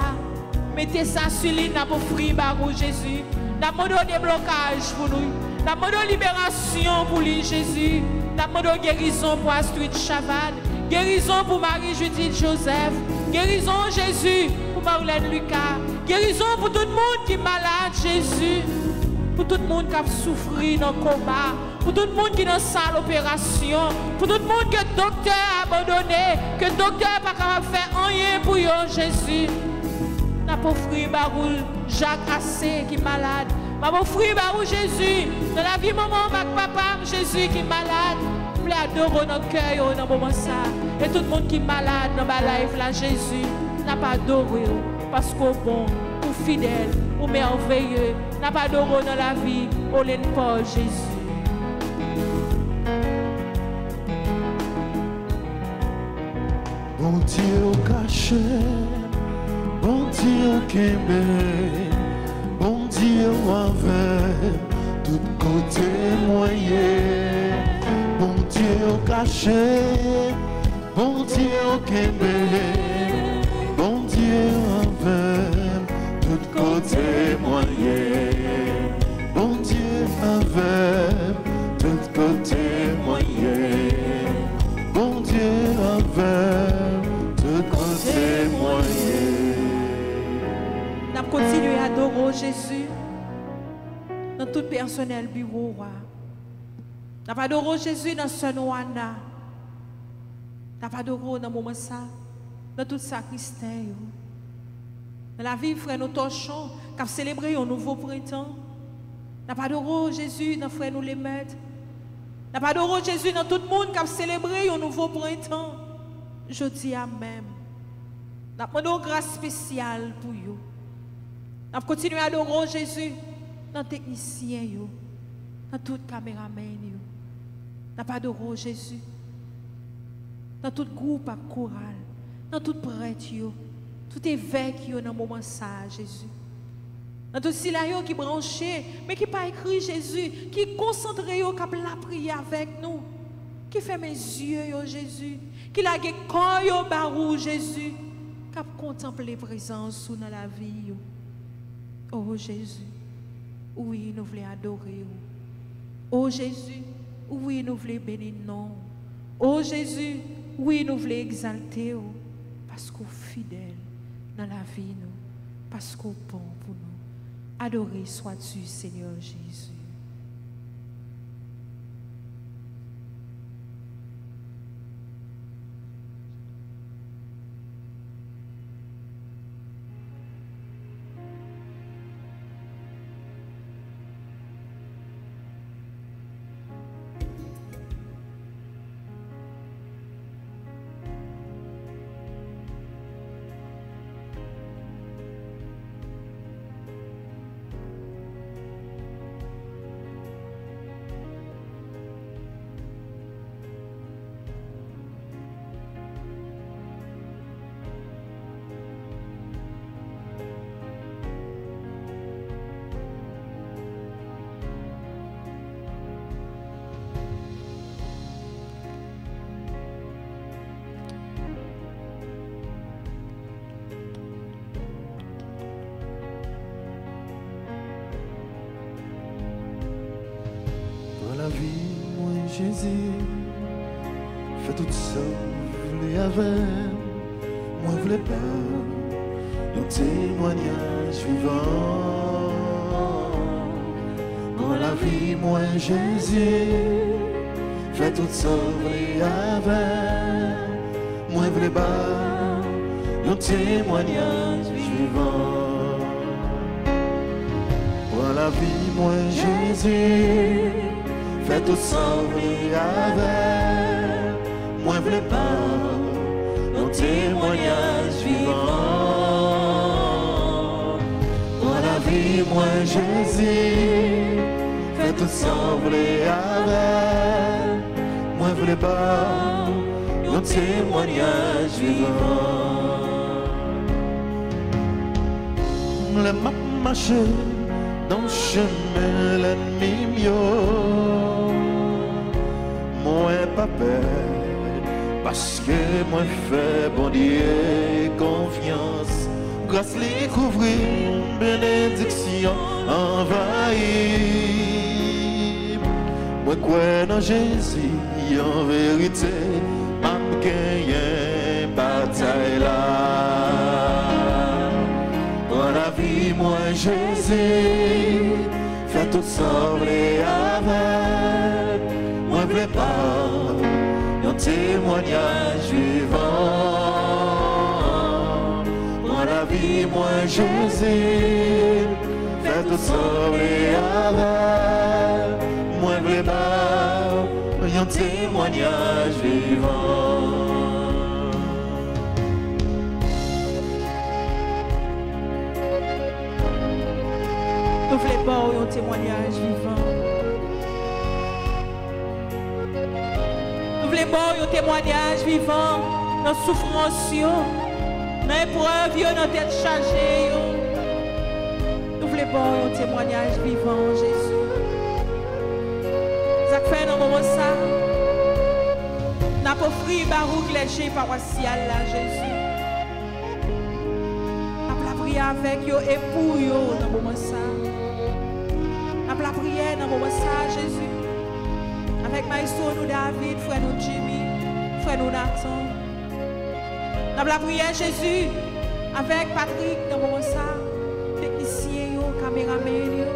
mettez ça sur l'île, nous avons offert barou Jésus, nous avons donné déblocage pour nous, nous avons donné libération pour lui Jésus, nous avons donné guérison pour Astrid Chaval. Guérison pour Marie-Judith Joseph. Guérison Jésus pour Marlène Lucas. Guérison pour tout le monde qui est malade, Jésus. Pour tout le monde qui a souffri dans le combat. Pour tout le monde qui est dans la salle d'opération. Pour tout le monde que le docteur a abandonné. Que le docteur n'a pas capable de faire rien pour eux, Jésus. N'a pas offert Barou Jacques Assé qui est malade. N'a pas offert Barou Jésus. Dans la vie maman, papa, Jésus qui est malade. Adorons nos cœurs dans le moment ça. Et tout le monde qui est malade dans ma life, là, Jésus n'a pas adoré parce qu'on est bon, ou fidèle, ou merveilleux, n'a pas adoré dans la vie, on l'aime pas, Jésus. Bon Dieu caché, bon Dieu qui aimait, bon Dieu avec tout côté moyen. Bon Dieu caché, bon Dieu qu'aimé, bon Dieu avec tout côté moyen, bon Dieu avec tout côté moyen, bon Dieu avec tout côté moyen. Nous continuons à adorer Jésus dans tout personnel bureau. N'a pas adoré Jésus dans ce noana. N'a pas adoré dans moment ça, dans tout ça Christin. Dans la vie frère nos torchons qui a célébré un nouveau printemps. N'a pas adoré Jésus dans frère nous les maîtres. N'a pas adoré Jésus dans tout le monde qui a célébré un nouveau printemps. Je dis amen. N'a pas demandé grâce spéciale pour vous. N'a continué à adorer Jésus dans technicien yo, dans toute caméraman. N'a pas adoré Jésus. Dans tout groupe à chorale, dans tout prêtre, tout évêque dans le moment ça, Jésus. Dans tout silence qui branché, mais qui pas écrit Jésus, qui concentré au cap la prière avec nous, qui fait mes yeux Jésus, qui la quand yo barou Jésus, qui contemple présence dans la vie. Oh Jésus, oui, nous voulons adorer. Oh Jésus, oui, nous voulons bénir non. Oh Jésus, oui, nous voulons exalter parce qu'on est fidèle dans la vie, nous, parce qu'on est bon pour nous. Adoré sois-tu, Seigneur Jésus. Fais tout ça, voulez avec moi, voulez pas nos témoignages vivants. Dans la vie, moi Jésus, fais tout ça, voulez avec moi, voulez pas nos témoignages vivants. Dans la vie, moi Jésus, fais tout ça, voulez avec moi, voulez pas nos témoignages vivants. Dans la vie, moi Jésus, fais tout ça, voulez avec moi, voulez pas mon témoignage vivant. Le map marche dans le chemin l'ennemi mieux. Moi pas peur, parce que moi fais bon Dieu confiance. Grâce les couvrir, bénédiction envahie. Moi crois dans Jésus en vérité, m'am gagné bataille là. Dans la vie, moi Jésus, fais tout sembler avec. Moi prépare un témoignage vivant. Dans la vie, moi Jésus, fais tout sembler avec. Moi prépare un témoignage vivant. Nous voulons pas un témoignage vivant. Nous voulons pas un témoignage vivant dans souffrance, dans épreuve, dans tête chargée. Nous voulons pas un témoignage vivant, Jésus. Fait dans moment ça n'a pas offrir barouk léger paroissial là Jésus n'a pas prier avec yo et pour yo dans moment ça n'a pas prier dans moment ça Jésus avec maestro nous David frère nous Jimmy frère nous Nathan n'a pas prier Jésus avec Patrick dans moment ça technicien yo caméraman yo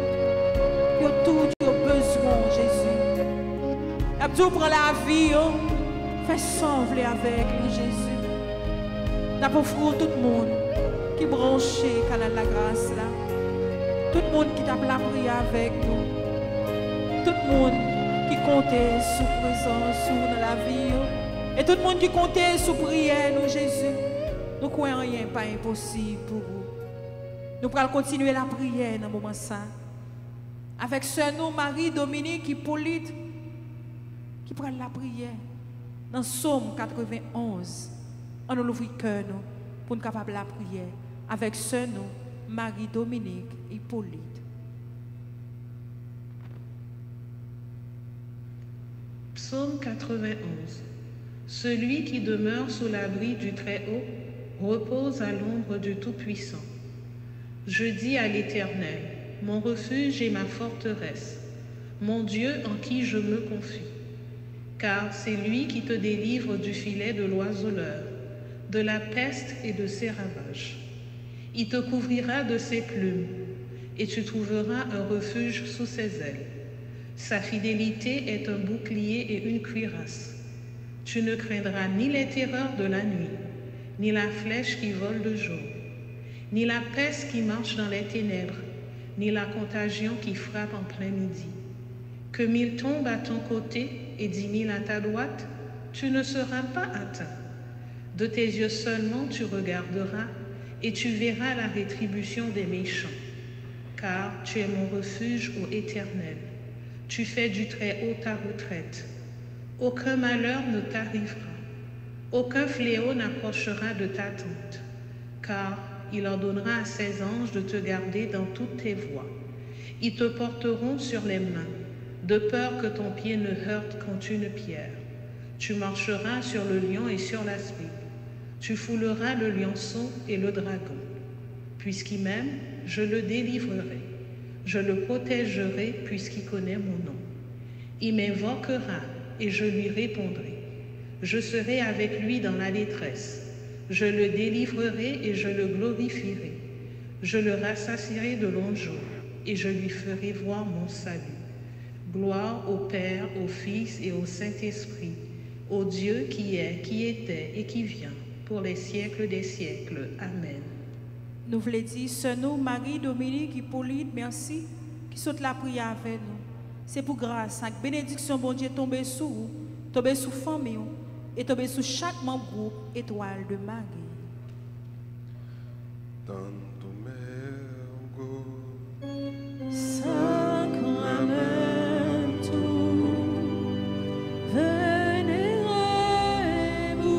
yo tout yo besoin Jésus. Abdou prend la vie, oh. Fais sembler avec lui, Jésus. N'a pas offert tout le monde qui branche le canal de la grâce là. Tout le monde qui t'a prié avec nous. Tout le monde qui comptait sous présence, sous dans la vie. Oh. Et tout le monde qui comptait sous prière, nous, Jésus. Nous croyons rien pas impossible pour vous. Nous allons continuer la prière dans le moment ça. Avec sœur nous, Marie, Dominique, Hippolyte, qui prend la prière dans Psaume quatre-vingt-onze, on nous ouvre cœur nous pour nous capable la prière avec ce nous Marie Dominique et Hippolyte. Psaume quatre-vingt-onze. Celui qui demeure sous l'abri du Très-Haut repose à l'ombre du Tout-Puissant. Je dis à l'Éternel, mon refuge et ma forteresse, mon Dieu en qui je me confie. Car c'est lui qui te délivre du filet de l'oiseleur, de la peste et de ses ravages. Il te couvrira de ses plumes, et tu trouveras un refuge sous ses ailes. Sa fidélité est un bouclier et une cuirasse. Tu ne craindras ni les terreurs de la nuit, ni la flèche qui vole de jour, ni la peste qui marche dans les ténèbres, ni la contagion qui frappe en plein midi. Que mille tombent à ton côté, et dix mille à ta droite, tu ne seras pas atteint. De tes yeux seulement tu regarderas, et tu verras la rétribution des méchants. Car tu es mon refuge, ô Éternel. Tu fais du Très-Haut ta retraite. Aucun malheur ne t'arrivera. Aucun fléau n'approchera de ta tente. Car il ordonnera à ses anges de te garder dans toutes tes voies. Ils te porteront sur les mains, de peur que ton pied ne heurte contre une pierre. Tu marcheras sur le lion et sur la spie. Tu fouleras le lionceau et le dragon. Puisqu'il m'aime, je le délivrerai. Je le protégerai puisqu'il connaît mon nom. Il m'invoquera et je lui répondrai. Je serai avec lui dans la détresse. Je le délivrerai et je le glorifierai. Je le rassasierai de longs jours et je lui ferai voir mon salut. Gloire au Père, au Fils et au Saint-Esprit, au Dieu qui est, qui était et qui vient, pour les siècles des siècles. Amen. Nous voulons dire, ce nom, Marie, Dominique, Hippolyte, merci, qui saute la prière avec nous. C'est pour grâce, avec bénédiction, bon Dieu, tomber sur vous, tomber sur famille, et tomber sur chaque membre groupe, étoile de Marie. Tanto mergo, sacrament. Venez, vous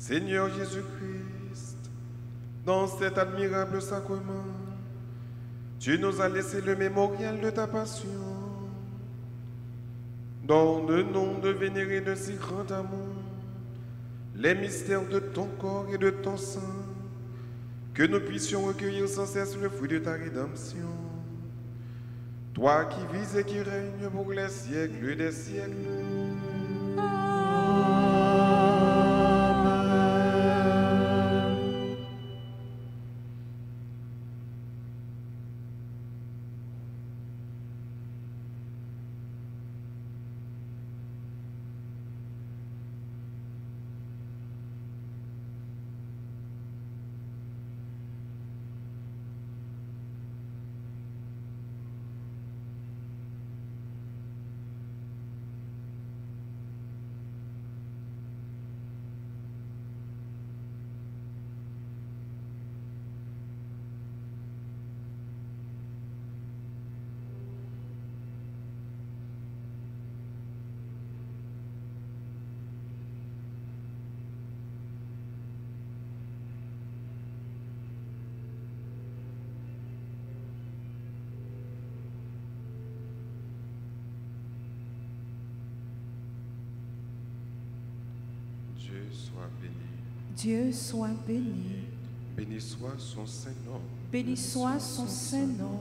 Seigneur Jésus-Christ, dans cet admirable sacrement, tu nous as laissé le mémorial de ta passion. Dans le nom de vénérer de si grand amour, les mystères de ton corps et de ton sang, que nous puissions recueillir sans cesse le fruit de ta rédemption. Toi qui vis et qui règnes pour les siècles des siècles. Dieu soit béni. Dieu soit béni. Béni soit son saint nom. Béni soit son saint nom.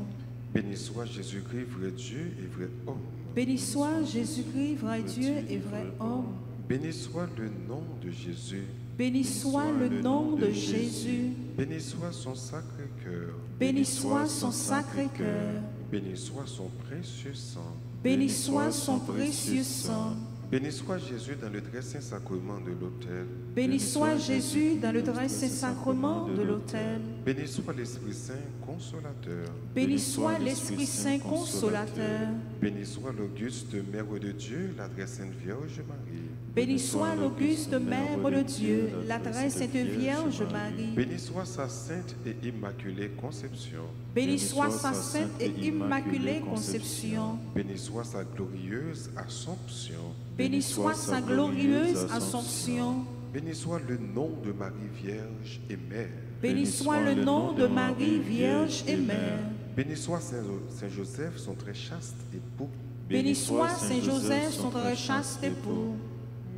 Béni soit Jésus-Christ, vrai Dieu et vrai homme. Béni soit Jésus-Christ, vrai Dieu et vrai homme. Béni soit le nom de Jésus. Béni soit le nom de Jésus. Béni soit son sacré cœur. Béni soit son sacré cœur. Béni soit son précieux sang. Béni soit son précieux sang. Béni soit Jésus dans le très saint sacrement de l'autel. Béni soit Jésus dans le très saint sacrement de l'autel. Béni soit l'Esprit Saint consolateur. Béni soit l'Esprit Saint consolateur. Béni soit l'Auguste Mère de Dieu, la très sainte Vierge Marie. Béni soit l'Auguste Mère de Dieu, la très sainte Vierge Marie. Béni soit sa sainte et immaculée conception. Béni soit sa sainte et immaculée conception. Béni soit sa glorieuse assomption. Béni soit sa glorieuse assomption. Béni soit le nom de Marie Vierge et Mère. Béni soit le nom de Marie Vierge et Mère. Béni soit Saint Joseph, son très chaste époux. Béni soit Saint Joseph, son très chaste époux.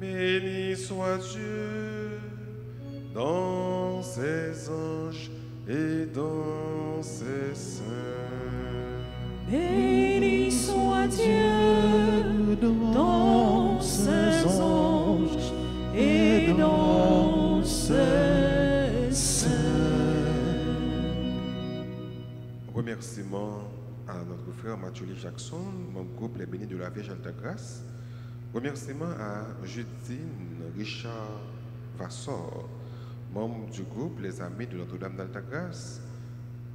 Béni soit Dieu dans ses anges et dans ses saints. Béni soit Dieu dans ses anges et dans ses saints. Remerciements à notre frère Mathieu Jackson, mon couple est béni de la Vierge Altagrace. Remerciements à Justine Richard Vassor, membre du groupe Les Amis de Notre-Dame d'Alta Grâce.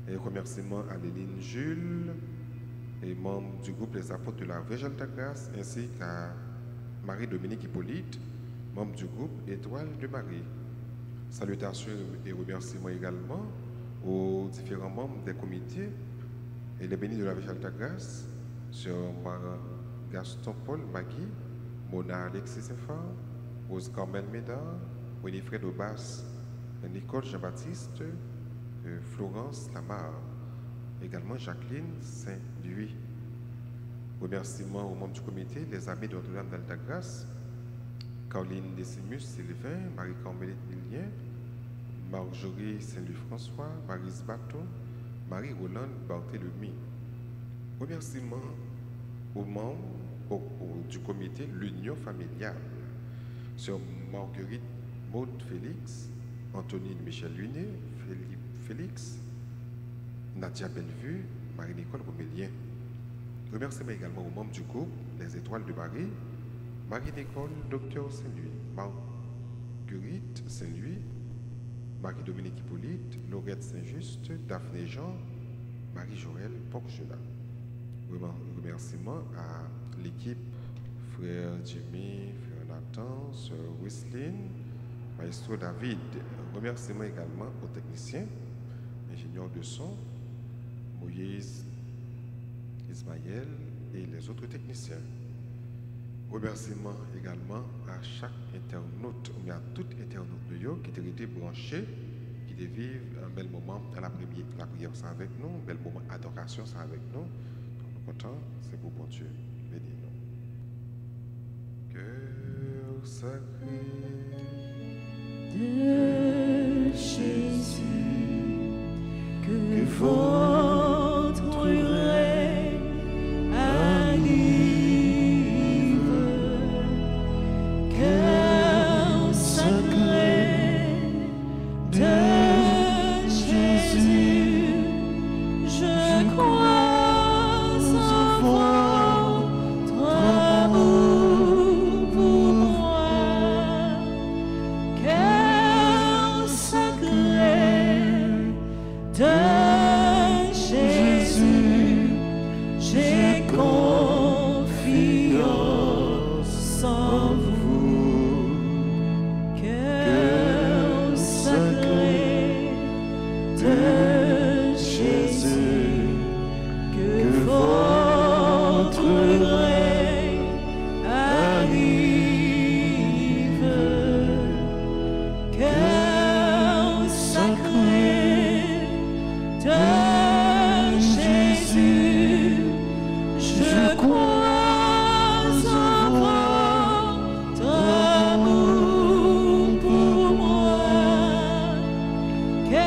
Et remerciements à Léline Jules, et membre du groupe Les Apôtres de la Vierge Alta Grâce, ainsi qu'à Marie-Dominique Hippolyte, membre du groupe Étoile de Marie. Salutations et remerciements également aux différents membres des comités et les bénis de la Vierge Alta Grâce, sur Gaston Paul Magui, Mona Alexis Infant, Rose Carmel Médard, Winifred Aubas, Nicole Jean-Baptiste, Florence Lamarre, également Jacqueline Saint-Louis. Remerciements aux membres du comité, les amis de Notre-Dame d'Alta Grâce, Caroline Décimus Sylvain, Marie-Carmelette Millien, Marjorie Saint-Louis-François, Marise Bateau, Marie-Rolande Barthélemy. Remerciements aux membres Au, au, du comité l'Union familiale, sur Marguerite Maud Félix, Anthony Michel Luné, Philippe Félix, Nadia Bellevue, Marie-Nicole Romélien. Remerciements également aux membres du groupe Les Étoiles de Marie, Marie-Nicole Docteur Saint-Louis, Marguerite Saint-Louis, Marie-Dominique Hippolyte, Laurette Saint-Just, Daphné Jean, Marie-Joëlle Porchela. Remerciements à l'équipe, frère Jimmy, frère Nathan, sœur Wesseline, maestro David. Remerciements également aux techniciens, ingénieurs de son, Moïse, Ismaël et les autres techniciens. Remerciements également à chaque internaute, mais à tout internaute de Yo qui était été branché, qui était vivre un bel moment à la prière, la prière ça avec nous, un bel moment d'adoration ça avec nous. Donc nous comptons, c'est pour bon Dieu. Bénis-nous. Cœur sacré de Jésus, que votre règne anime.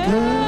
Yeah.